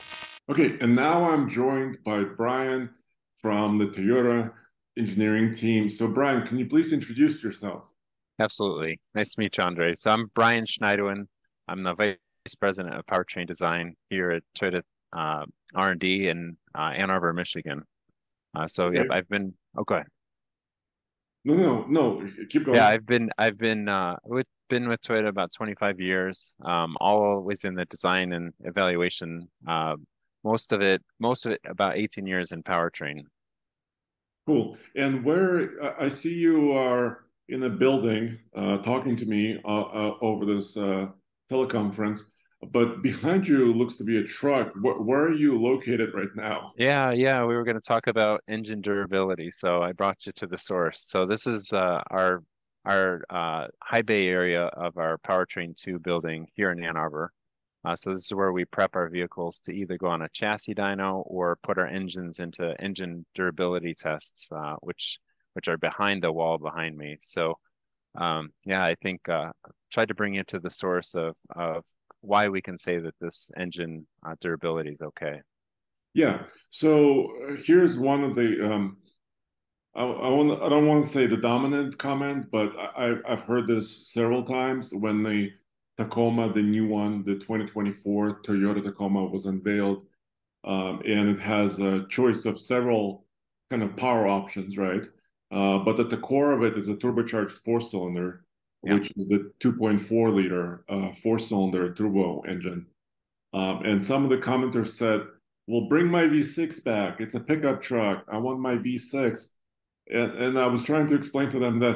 Okay, and now I'm joined by Brian from the Toyota engineering team. So Brian, can you please introduce yourself? Absolutely. Nice to meet you, Andre. So I'm Brian Schneiderwind. I'm the Vice President of Powertrain Design here at Toyota uh, R and D in uh, Ann Arbor, Michigan. Uh, so okay. yeah, I've been okay. No, no, no. Keep going. Yeah, I've been, I've been, uh, with, been with Toyota about twenty-five years. Um, always in the design and evaluation. Uh, most of it, most of it, about eighteen years in powertrain. Cool. And where uh, I see you are in a building, uh, talking to me uh, uh, over this. Uh, teleconference, but behind you looks to be a truck. Where, where are you located right now? Yeah, yeah, we were going to talk about engine durability, so I brought you to the source. So this is uh, our our uh, high bay area of our Powertrain two building here in Ann Arbor. Uh, so this is where we prep our vehicles to either go on a chassis dyno or put our engines into engine durability tests, uh, which which are behind the wall behind me. So. Um, yeah, I think uh, tried to bring you to the source of, of why we can say that this engine uh, durability is okay. Yeah. So here's one of the um, I, I, want, I don't want to say the dominant comment, but I, I've heard this several times when the Tacoma, the new one, the twenty twenty-four Toyota Tacoma was unveiled, um, and it has a choice of several kind of power options, right? Uh, but at the core of it is a turbocharged four-cylinder, yeah. which is the two point four liter uh, four-cylinder turbo engine. Um, and some of the commenters said, well, bring my V six back. It's a pickup truck. I want my V six. And, and I was trying to explain to them that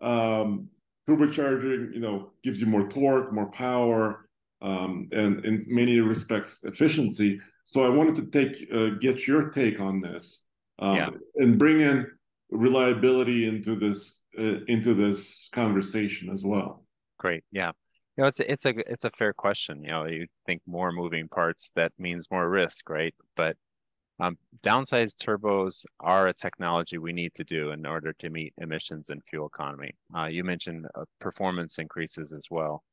um, turbocharging, you know, gives you more torque, more power, um, and in many respects efficiency. So I wanted to take uh, get your take on this um, yeah. and bring in reliability into this uh, into this conversation as well. Great, yeah. You know, it's a, it's a it's a fair question. You know, you think more moving parts, that means more risk, right? But um, downsized turbos are a technology we need to do in order to meet emissions and fuel economy. Uh, you mentioned uh, performance increases as well,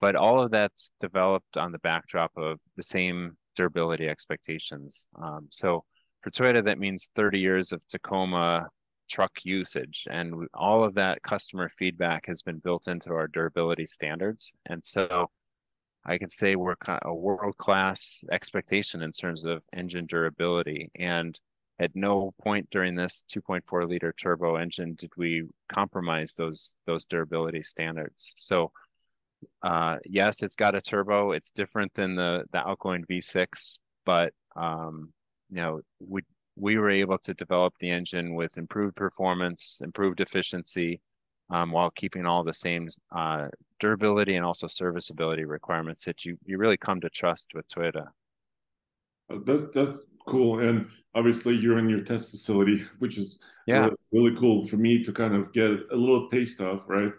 but all of that's developed on the backdrop of the same durability expectations. Um, so for Toyota, that means thirty years of Tacoma truck usage, and all of that customer feedback has been built into our durability standards. And so I can say we're a world-class expectation in terms of engine durability. And at no point during this two point four liter turbo engine did we compromise those those durability standards. So uh, yes, it's got a turbo. It's different than the the outgoing V six, but um, you know, we we were able to develop the engine with improved performance, improved efficiency, um, while keeping all the same uh, durability and also serviceability requirements that you, you really come to trust with Toyota. That's, that's cool. And obviously you're in your test facility, which is yeah. really, really cool for me to kind of get a little taste of, right?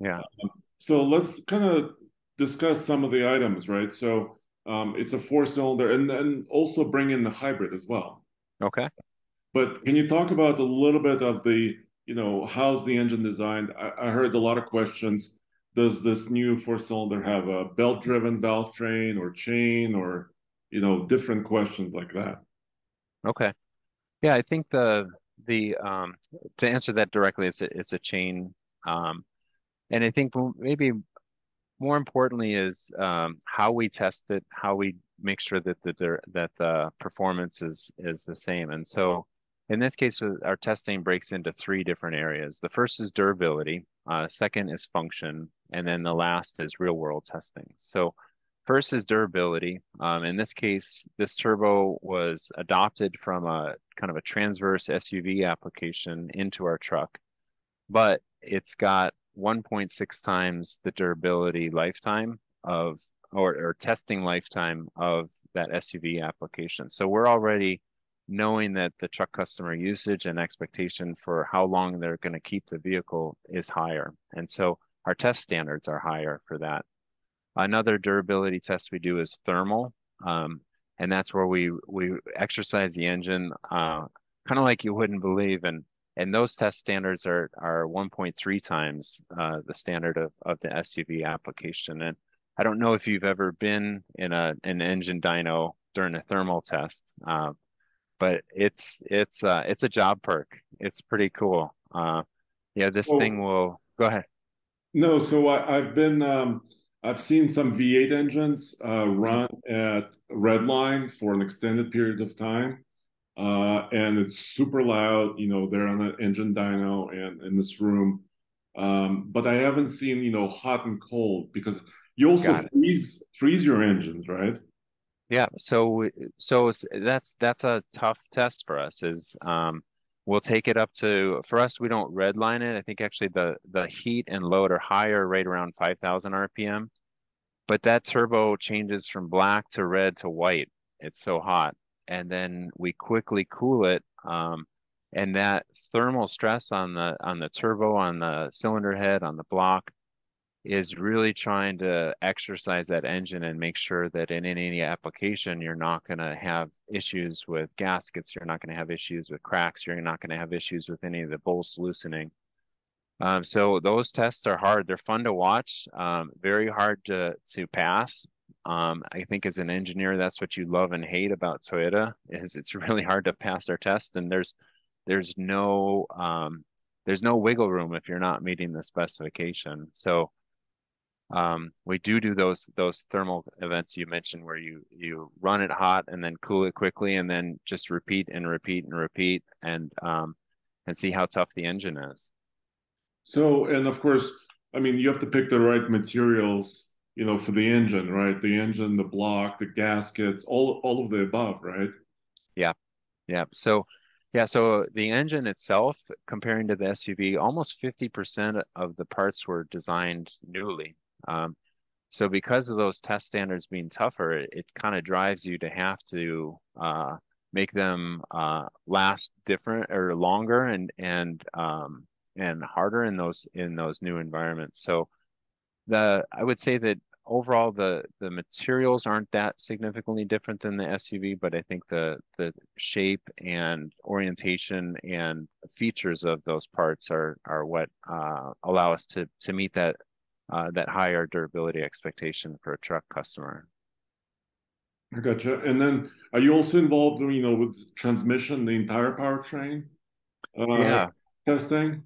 Yeah. Um, so let's kind of discuss some of the items, right? So um, it's a four-cylinder, and then also bring in the hybrid as well. Okay. But can you talk about a little bit of the, you know, how's the engine designed? I, I heard a lot of questions. Does this new four-cylinder have a belt-driven valve train or chain or, you know, different questions like that? Okay. Yeah, I think the, the um, to answer that directly, it's a, it's a chain. Um, and I think maybe more importantly is um, how we test it, how we make sure that the that the performance is is the same. And so in this case, our testing breaks into three different areas. The first is durability, uh, second is function, and then the last is real world testing. So first is durability. Um, in this case, this turbo was adopted from a kind of a transverse S U V application into our truck, but it's got one point six times the durability lifetime of Or, or testing lifetime of that S U V application. So we're already knowing that the truck customer usage and expectation for how long they're going to keep the vehicle is higher. And so our test standards are higher for that. Another durability test we do is thermal. Um, and that's where we, we exercise the engine uh, kind of like you wouldn't believe. And and those test standards are, are one point three times uh, the standard of, of the S U V application. And I don't know if you've ever been in a an engine dyno during a thermal test, uh, but it's it's uh, it's a job perk. It's pretty cool. Uh, yeah, this so, thing will go ahead. No, so I, I've been um, I've seen some V eight engines uh, run at redline for an extended period of time, uh, and it's super loud. You know, they're on an engine dyno and in this room, um, but I haven't seen you know hot and cold because. You also freeze, freeze your engines, right? Yeah, so so that's that's a tough test for us. Is um, we'll take it up to for us. We don't redline it. I think actually the the heat and load are higher, right around five thousand R P M. But that turbo changes from black to red to white. It's so hot, and then we quickly cool it. Um, and that thermal stress on the on the turbo, on the cylinder head, on the block, is really trying to exercise that engine and make sure that in, in any application, you're not going to have issues with gaskets. You're not going to have issues with cracks. You're not going to have issues with any of the bolts loosening. Um, so those tests are hard. They're fun to watch. Um, very hard to, to pass. Um, I think as an engineer, that's what you love and hate about Toyota is it's really hard to pass our test. And there's, there's no, um, there's no wiggle room if you're not meeting the specification. So, Um, we do do those those thermal events you mentioned where you, you run it hot and then cool it quickly and then just repeat and repeat and repeat and um, and see how tough the engine is. So, and of course, I mean, you have to pick the right materials, you know, for the engine, right? The engine, the block, the gaskets, all, all of the above, right? Yeah. Yeah. So, yeah. So the engine itself, comparing to the S U V, almost fifty percent of the parts were designed newly. Um, So because of those test standards being tougher, it, it kind of drives you to have to uh, make them uh, last different or longer and and um, and harder in those in those new environments. So the I would say that overall the the materials aren't that significantly different than the S U V, but I think the the shape and orientation and features of those parts are are what uh, allow us to to meet that. Uh, that higher durability expectation for a truck customer. I gotcha. And then, are you also involved, you know, with transmission, the entire powertrain? Uh, yeah. Testing.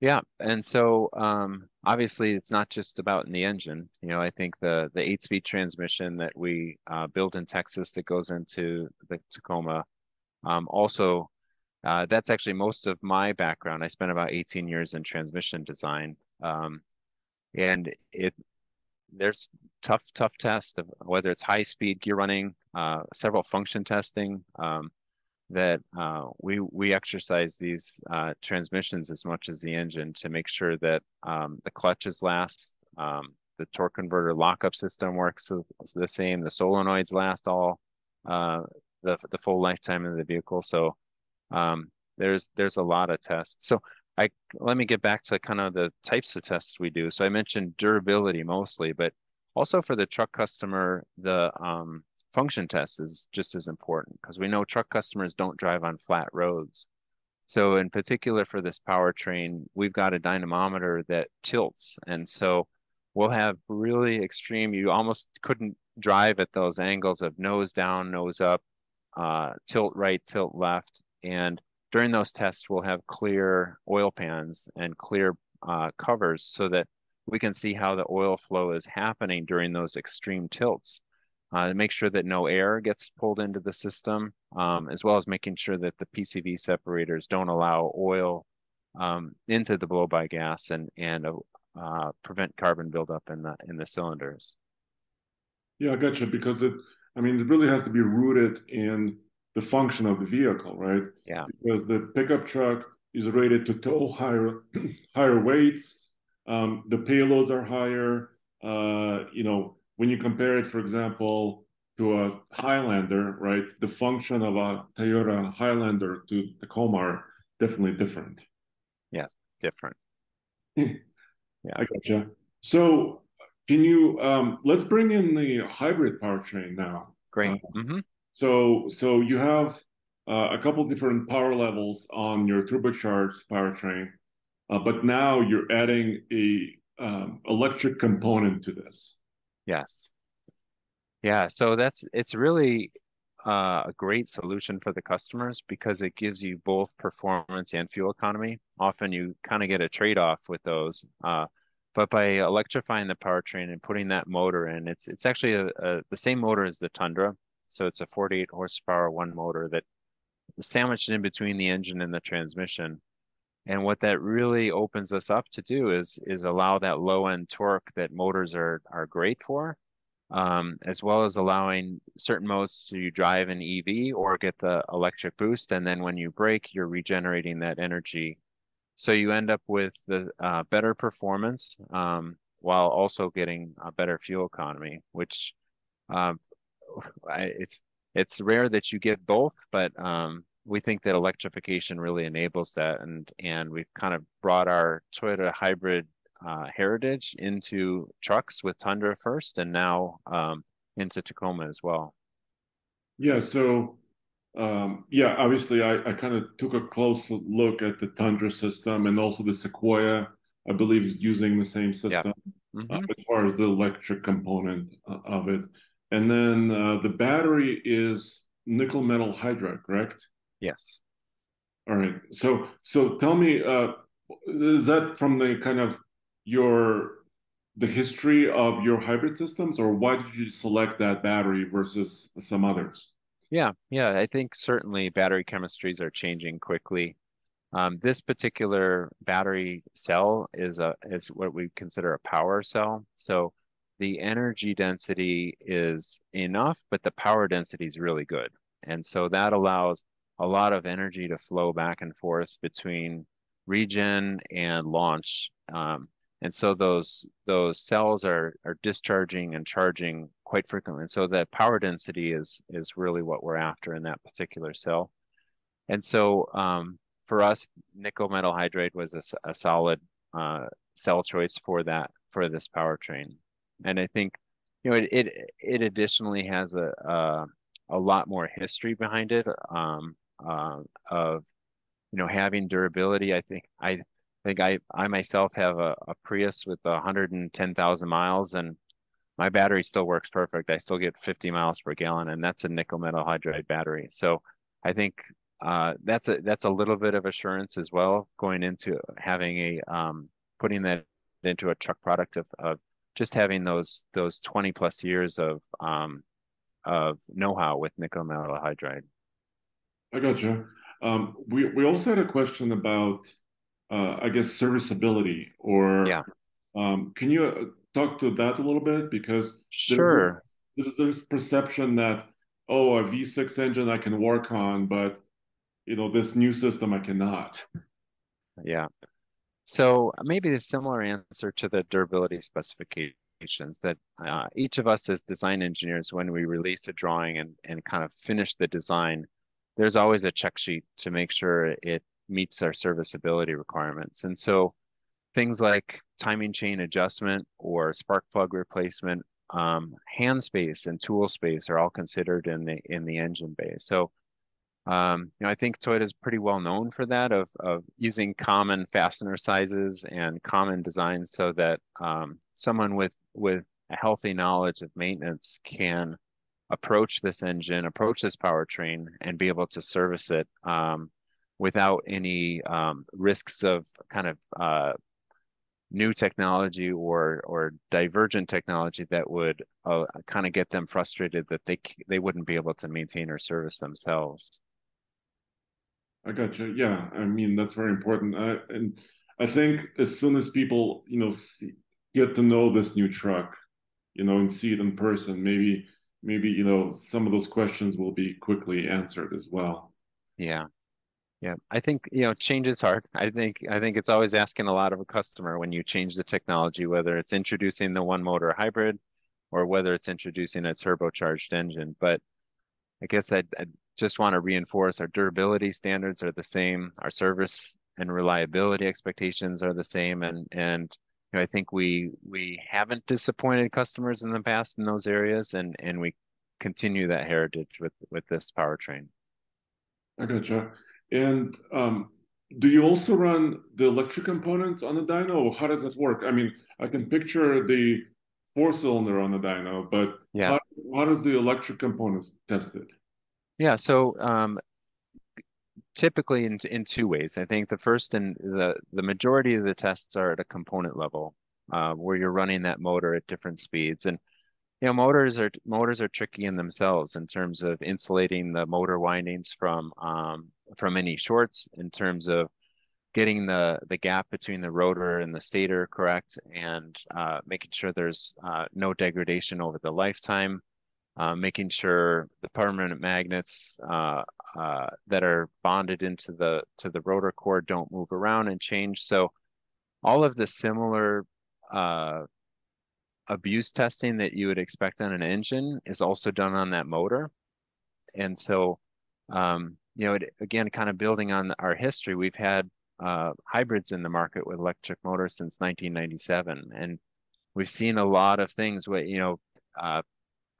Yeah, and so um, obviously it's not just about in the engine. You know, I think the the eight-speed transmission that we uh, built in Texas that goes into the Tacoma um, also. Uh, that's actually most of my background. I spent about eighteen years in transmission design. Um, And it there's tough, tough tests, of whether it's high speed gear running, uh, several function testing um, that uh, we we exercise these uh, transmissions as much as the engine to make sure that um, the clutches last, um, the torque converter lockup system works the same, the solenoids last all uh, the the full lifetime of the vehicle. So um, there's there's a lot of tests. So. I, let me get back to kind of the types of tests we do. So I mentioned durability mostly, but also for the truck customer, the um, function test is just as important because we know truck customers don't drive on flat roads. So in particular for this powertrain, we've got a dynamometer that tilts. And so we'll have really extreme, you almost couldn't drive at those angles of nose down, nose up, uh, tilt right, tilt left. And during those tests, we'll have clear oil pans and clear uh, covers so that we can see how the oil flow is happening during those extreme tilts uh, to make sure that no air gets pulled into the system, um, as well as making sure that the P C V separators don't allow oil um, into the blow-by gas and, and uh, prevent carbon buildup in the, in the cylinders. Yeah, I gotcha, because it, I mean, it really has to be rooted in the function of the vehicle, right? Yeah. Because the pickup truck is rated to tow higher, higher weights. Um, the payloads are higher. Uh, you know, when you compare it, for example, to a Highlander, right? The function of a Toyota Highlander to Tacoma are definitely different. Yes, different. Yeah, I gotcha. So, can you um, let's bring in the hybrid powertrain now? Great. Um, mm-hmm. So, so you have uh, a couple different power levels on your turbocharged powertrain, uh, but now you're adding a um, electric component to this. Yes. Yeah. So that's it's really uh, a great solution for the customers because it gives you both performance and fuel economy. Often you kind of get a trade-off with those. Uh, But by electrifying the powertrain and putting that motor in, it's it's actually a, a, the same motor as the Tundra. So it's a forty-eight horsepower one motor that is sandwiched in between the engine and the transmission. And what that really opens us up to do is is allow that low-end torque that motors are are great for, um, as well as allowing certain modes to drive an E V or get the electric boost. And then when you brake, you're regenerating that energy. So you end up with the uh, better performance um, while also getting a better fuel economy, which... Uh, it's it's rare that you get both, but um, we think that electrification really enables that, and and we've kind of brought our Toyota hybrid uh, heritage into trucks with Tundra first, and now um, into Tacoma as well. Yeah. So um, yeah, obviously, I, I kind of took a close look at the Tundra system, and also the Sequoia, I believe, is using the same system. Yeah. Mm-hmm. uh, as far as the electric component of it. And then uh, the battery is nickel metal hydride, correct? Yes. All right. So, so tell me, uh, is that from the kind of your the history of your hybrid systems, or why did you select that battery versus some others? Yeah, yeah. I think certainly battery chemistries are changing quickly. Um, this particular battery cell is a is what we consider a power cell. So. The energy density is enough, but the power density is really good. And so that allows a lot of energy to flow back and forth between regen and launch. Um, And so those those cells are are discharging and charging quite frequently. And so that power density is is really what we're after in that particular cell. And so um, for us, nickel metal hydride was a, a solid uh, cell choice for that, for this powertrain. And I think, you know, it it, it additionally has a, a a lot more history behind it um, uh, of, you know, having durability. I think I think I I myself have a, a Prius with one hundred ten thousand miles, and my battery still works perfect. I still get fifty miles per gallon, and that's a nickel metal hydride battery. So I think uh, that's a that's a little bit of assurance as well, going into having a um, putting that into a truck product of, of just having those those twenty plus years of um, of know-how with nickel metal hydride. I gotcha. Um, we we also had a question about uh, I guess serviceability, or yeah. Um, can you talk to that a little bit, because sure, there's, there's perception that, oh, a V six engine I can work on, but you know, this new system I cannot. Yeah. So maybe a similar answer to the durability specifications, that uh, each of us as design engineers, when we release a drawing and, and kind of finish the design, there's always a check sheet to make sure it meets our serviceability requirements. And so things like timing chain adjustment or spark plug replacement, um, hand space and tool space are all considered in the in the engine bay. So Um, you know, I think Toyota is pretty well known for that, of, of using common fastener sizes and common designs, so that um, someone with, with a healthy knowledge of maintenance can approach this engine, approach this powertrain, and be able to service it um, without any um, risks of kind of uh, new technology or or divergent technology that would uh, kind of get them frustrated that they they wouldn't be able to maintain or service themselves. I gotcha. Yeah, I mean, that's very important. I, and I think as soon as people, you know, see, get to know this new truck, you know, and see it in person, maybe, maybe, you know, some of those questions will be quickly answered as well. Yeah. Yeah. I think, you know, change is hard. I think, I think it's always asking a lot of a customer when you change the technology, whether it's introducing the one motor hybrid or whether it's introducing a turbocharged engine. But I guess I'd, I'd just want to reinforce, our durability standards are the same, our service and reliability expectations are the same, and and you know, I think we we haven't disappointed customers in the past in those areas, and and we continue that heritage with with this powertrain. I gotcha. And um, do you also run the electric components on the dyno? How does that work? I mean, I can picture the four cylinder on the dyno, but yeah, how, how does the electric components tested? Yeah, so um, typically in in two ways. I think the first, and the the majority of the tests are at a component level, uh, where you're running that motor at different speeds. And you know, motors are motors are tricky in themselves in terms of insulating the motor windings from um, from any shorts, in terms of getting the the gap between the rotor and the stator correct, and uh, making sure there's uh, no degradation over the lifetime. Uh, making sure the permanent magnets uh, uh, that are bonded into the to the rotor core don't move around and change. So all of the similar uh, abuse testing that you would expect on an engine is also done on that motor. And so, um, you know, it, again, kind of building on our history, we've had uh, hybrids in the market with electric motors since nineteen ninety-seven. And we've seen a lot of things with, you know, uh,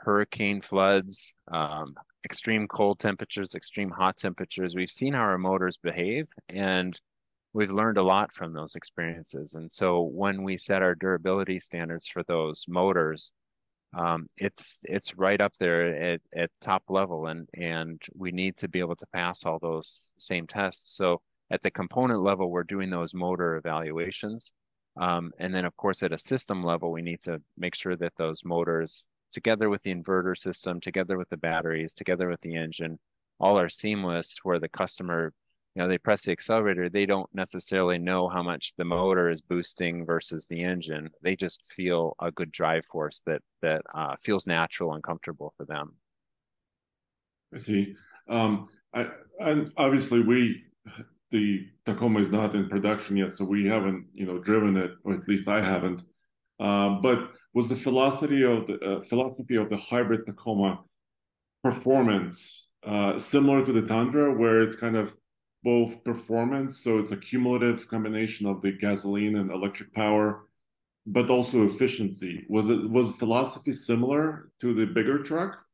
hurricane floods, um, extreme cold temperatures, extreme hot temperatures. We've seen how our motors behave, and we've learned a lot from those experiences. And so when we set our durability standards for those motors, um, it's it's right up there at, at top level, and, and we need to be able to pass all those same tests. So at the component level, we're doing those motor evaluations. Um, and then, of course, at a system level, we need to make sure that those motors, together with the inverter system, together with the batteries, together with the engine, all are seamless, where the customer, you know, they press the accelerator, they don't necessarily know how much the motor is boosting versus the engine. They just feel a good drive force that that uh, feels natural and comfortable for them. I see. Um, I, and obviously, we the Tacoma is not in production yet, so we haven't, you know, driven it, or at least I haven't. Uh, but was the philosophy of the uh, philosophy of the hybrid Tacoma performance uh, similar to the Tundra, where it's kind of both performance, so it's a cumulative combination of the gasoline and electric power, but also efficiency? Was it was philosophy similar to the bigger truck?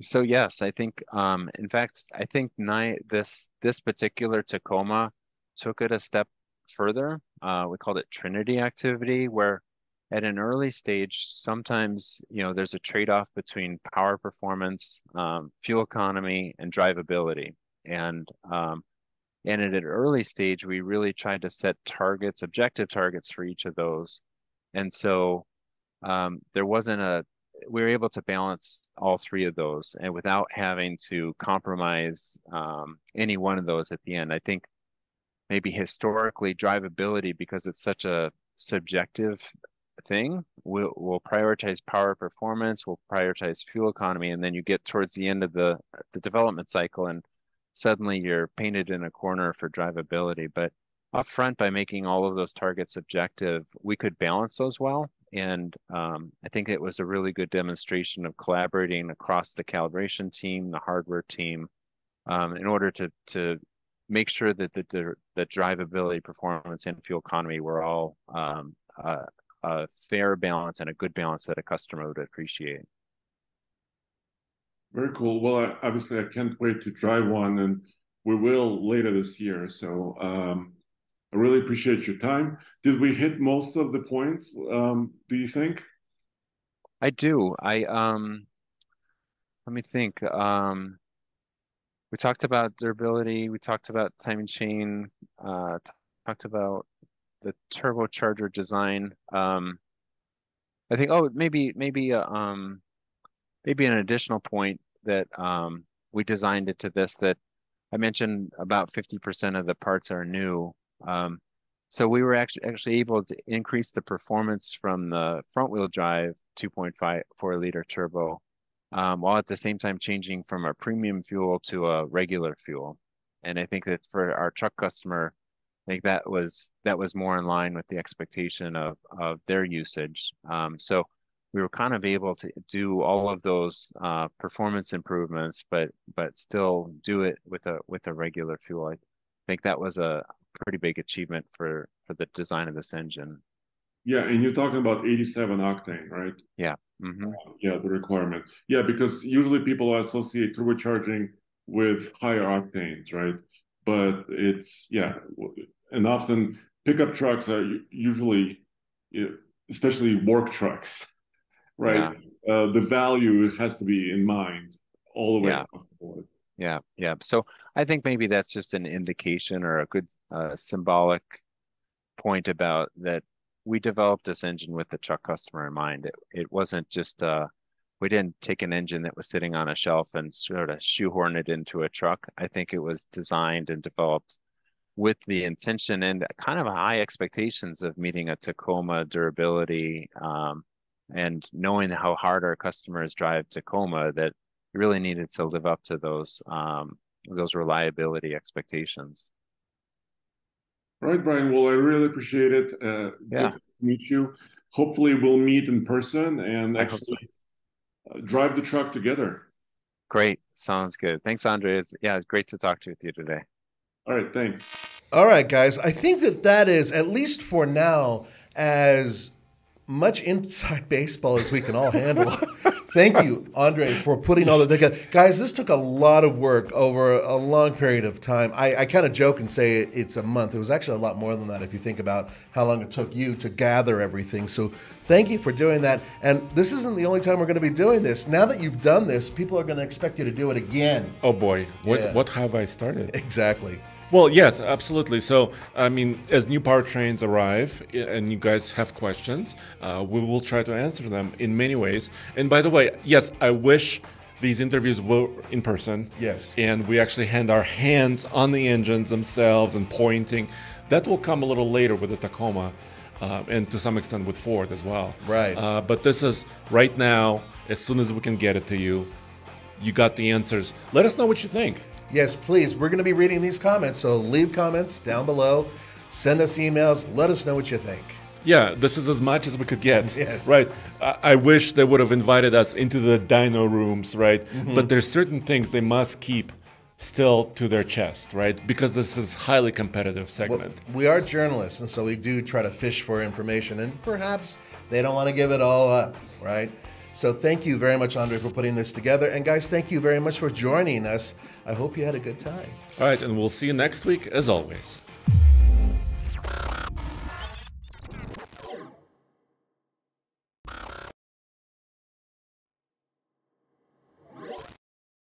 So yes, I think. Um, in fact, I think ni- this this particular Tacoma took it a step further. Uh, we called it Trinity activity, where at an early stage, sometimes you know there's a trade-off between power performance, um, fuel economy, and drivability. And um, and at an early stage, we really tried to set targets, objective targets for each of those. And so um, there wasn't a, we were able to balance all three of those, and without having to compromise um, any one of those at the end. I think maybe historically drivability, because it's such a subjective thing, we'll, we'll prioritize power performance, we'll prioritize fuel economy, and then you get towards the end of the the development cycle and suddenly you're painted in a corner for drivability. But up front, by making all of those targets objective, we could balance those well. And um, I think it was a really good demonstration of collaborating across the calibration team, the hardware team, um, in order to to make sure that the, the, the drivability, performance, and fuel economy were all um, a, a fair balance and a good balance that a customer would appreciate. Very cool. Well, I, obviously, I can't wait to try one, and we will later this year. So um, I really appreciate your time. Did we hit most of the points, um, do you think? I do. I um, let me think. Um, we talked about durability. We talked about time and chain. Uh, t- talked about the turbocharger design. Um, I think. Oh, maybe maybe. Uh, um, Maybe an additional point that um, we designed it to this, that I mentioned about fifty percent of the parts are new. Um, so we were actually actually able to increase the performance from the front wheel drive two point five four liter turbo, um, while at the same time changing from a premium fuel to a regular fuel. And I think that for our truck customer, I think that was that was more in line with the expectation of of their usage. Um, so. We were kind of able to do all of those uh, performance improvements, but but still do it with a with a regular fuel. I think that was a pretty big achievement for, for the design of this engine. Yeah, and you're talking about eighty-seven octane, right? Yeah. Mm-hmm. Yeah, the requirement. Yeah, because usually people associate turbocharging with higher octanes, right? But it's, yeah, and often pickup trucks are usually, especially work trucks, right? Yeah. Uh, the value has to be in mind all the way across the board. Yeah, yeah. So I think maybe that's just an indication or a good uh, symbolic point about that we developed this engine with the truck customer in mind. It it wasn't just, uh, we didn't take an engine that was sitting on a shelf and sort of shoehorn it into a truck. I think it was designed and developed with the intention and kind of high expectations of meeting a Tacoma durability, um, and knowing how hard our customers drive Tacoma, that really needed to live up to those um, those reliability expectations. All right, Brian. Well, I really appreciate it. Uh, yeah. Good to meet you. Hopefully, we'll meet in person and actually so. drive the truck together. Great. Sounds good. Thanks, Andre. It's, yeah, it's great to talk to you, with you today. All right. Thanks. All right, guys. I think that that is, at least for now, as much inside baseball as we can all handle. Thank you, Andre, for putting all that together. Guys, this took a lot of work over a long period of time. I, I kind of joke and say it's a month. It was actually a lot more than that if you think about how long it took you to gather everything. So thank you for doing that. And this isn't the only time we're going to be doing this. Now that you've done this, people are going to expect you to do it again. Oh, boy. What, yeah. what have I started? Exactly. Well, yes, absolutely. So, I mean, as new powertrains arrive and you guys have questions, uh, we will try to answer them in many ways. And by the way, yes, I wish these interviews were in person. Yes. And we actually had our hands on the engines themselves and pointing. That will come a little later with the Tacoma, uh, and to some extent with Ford as well. Right. Uh, but this is right now, as soon as we can get it to you, you got the answers. Let us know what you think. Yes, please. We're going to be reading these comments, so leave comments down below. Send us emails. Let us know what you think. Yeah, this is as much as we could get. Yes. Right. I, I wish they would have invited us into the dyno rooms, right? Mm-hmm. But there's certain things they must keep still to their chest, right? Because this is highly competitive segment. Well, we are journalists, and so we do try to fish for information, and perhaps they don't want to give it all up, right? So thank you very much, Andre, for putting this together. And guys, thank you very much for joining us. I hope you had a good time. All right, and we'll see you next week, as always.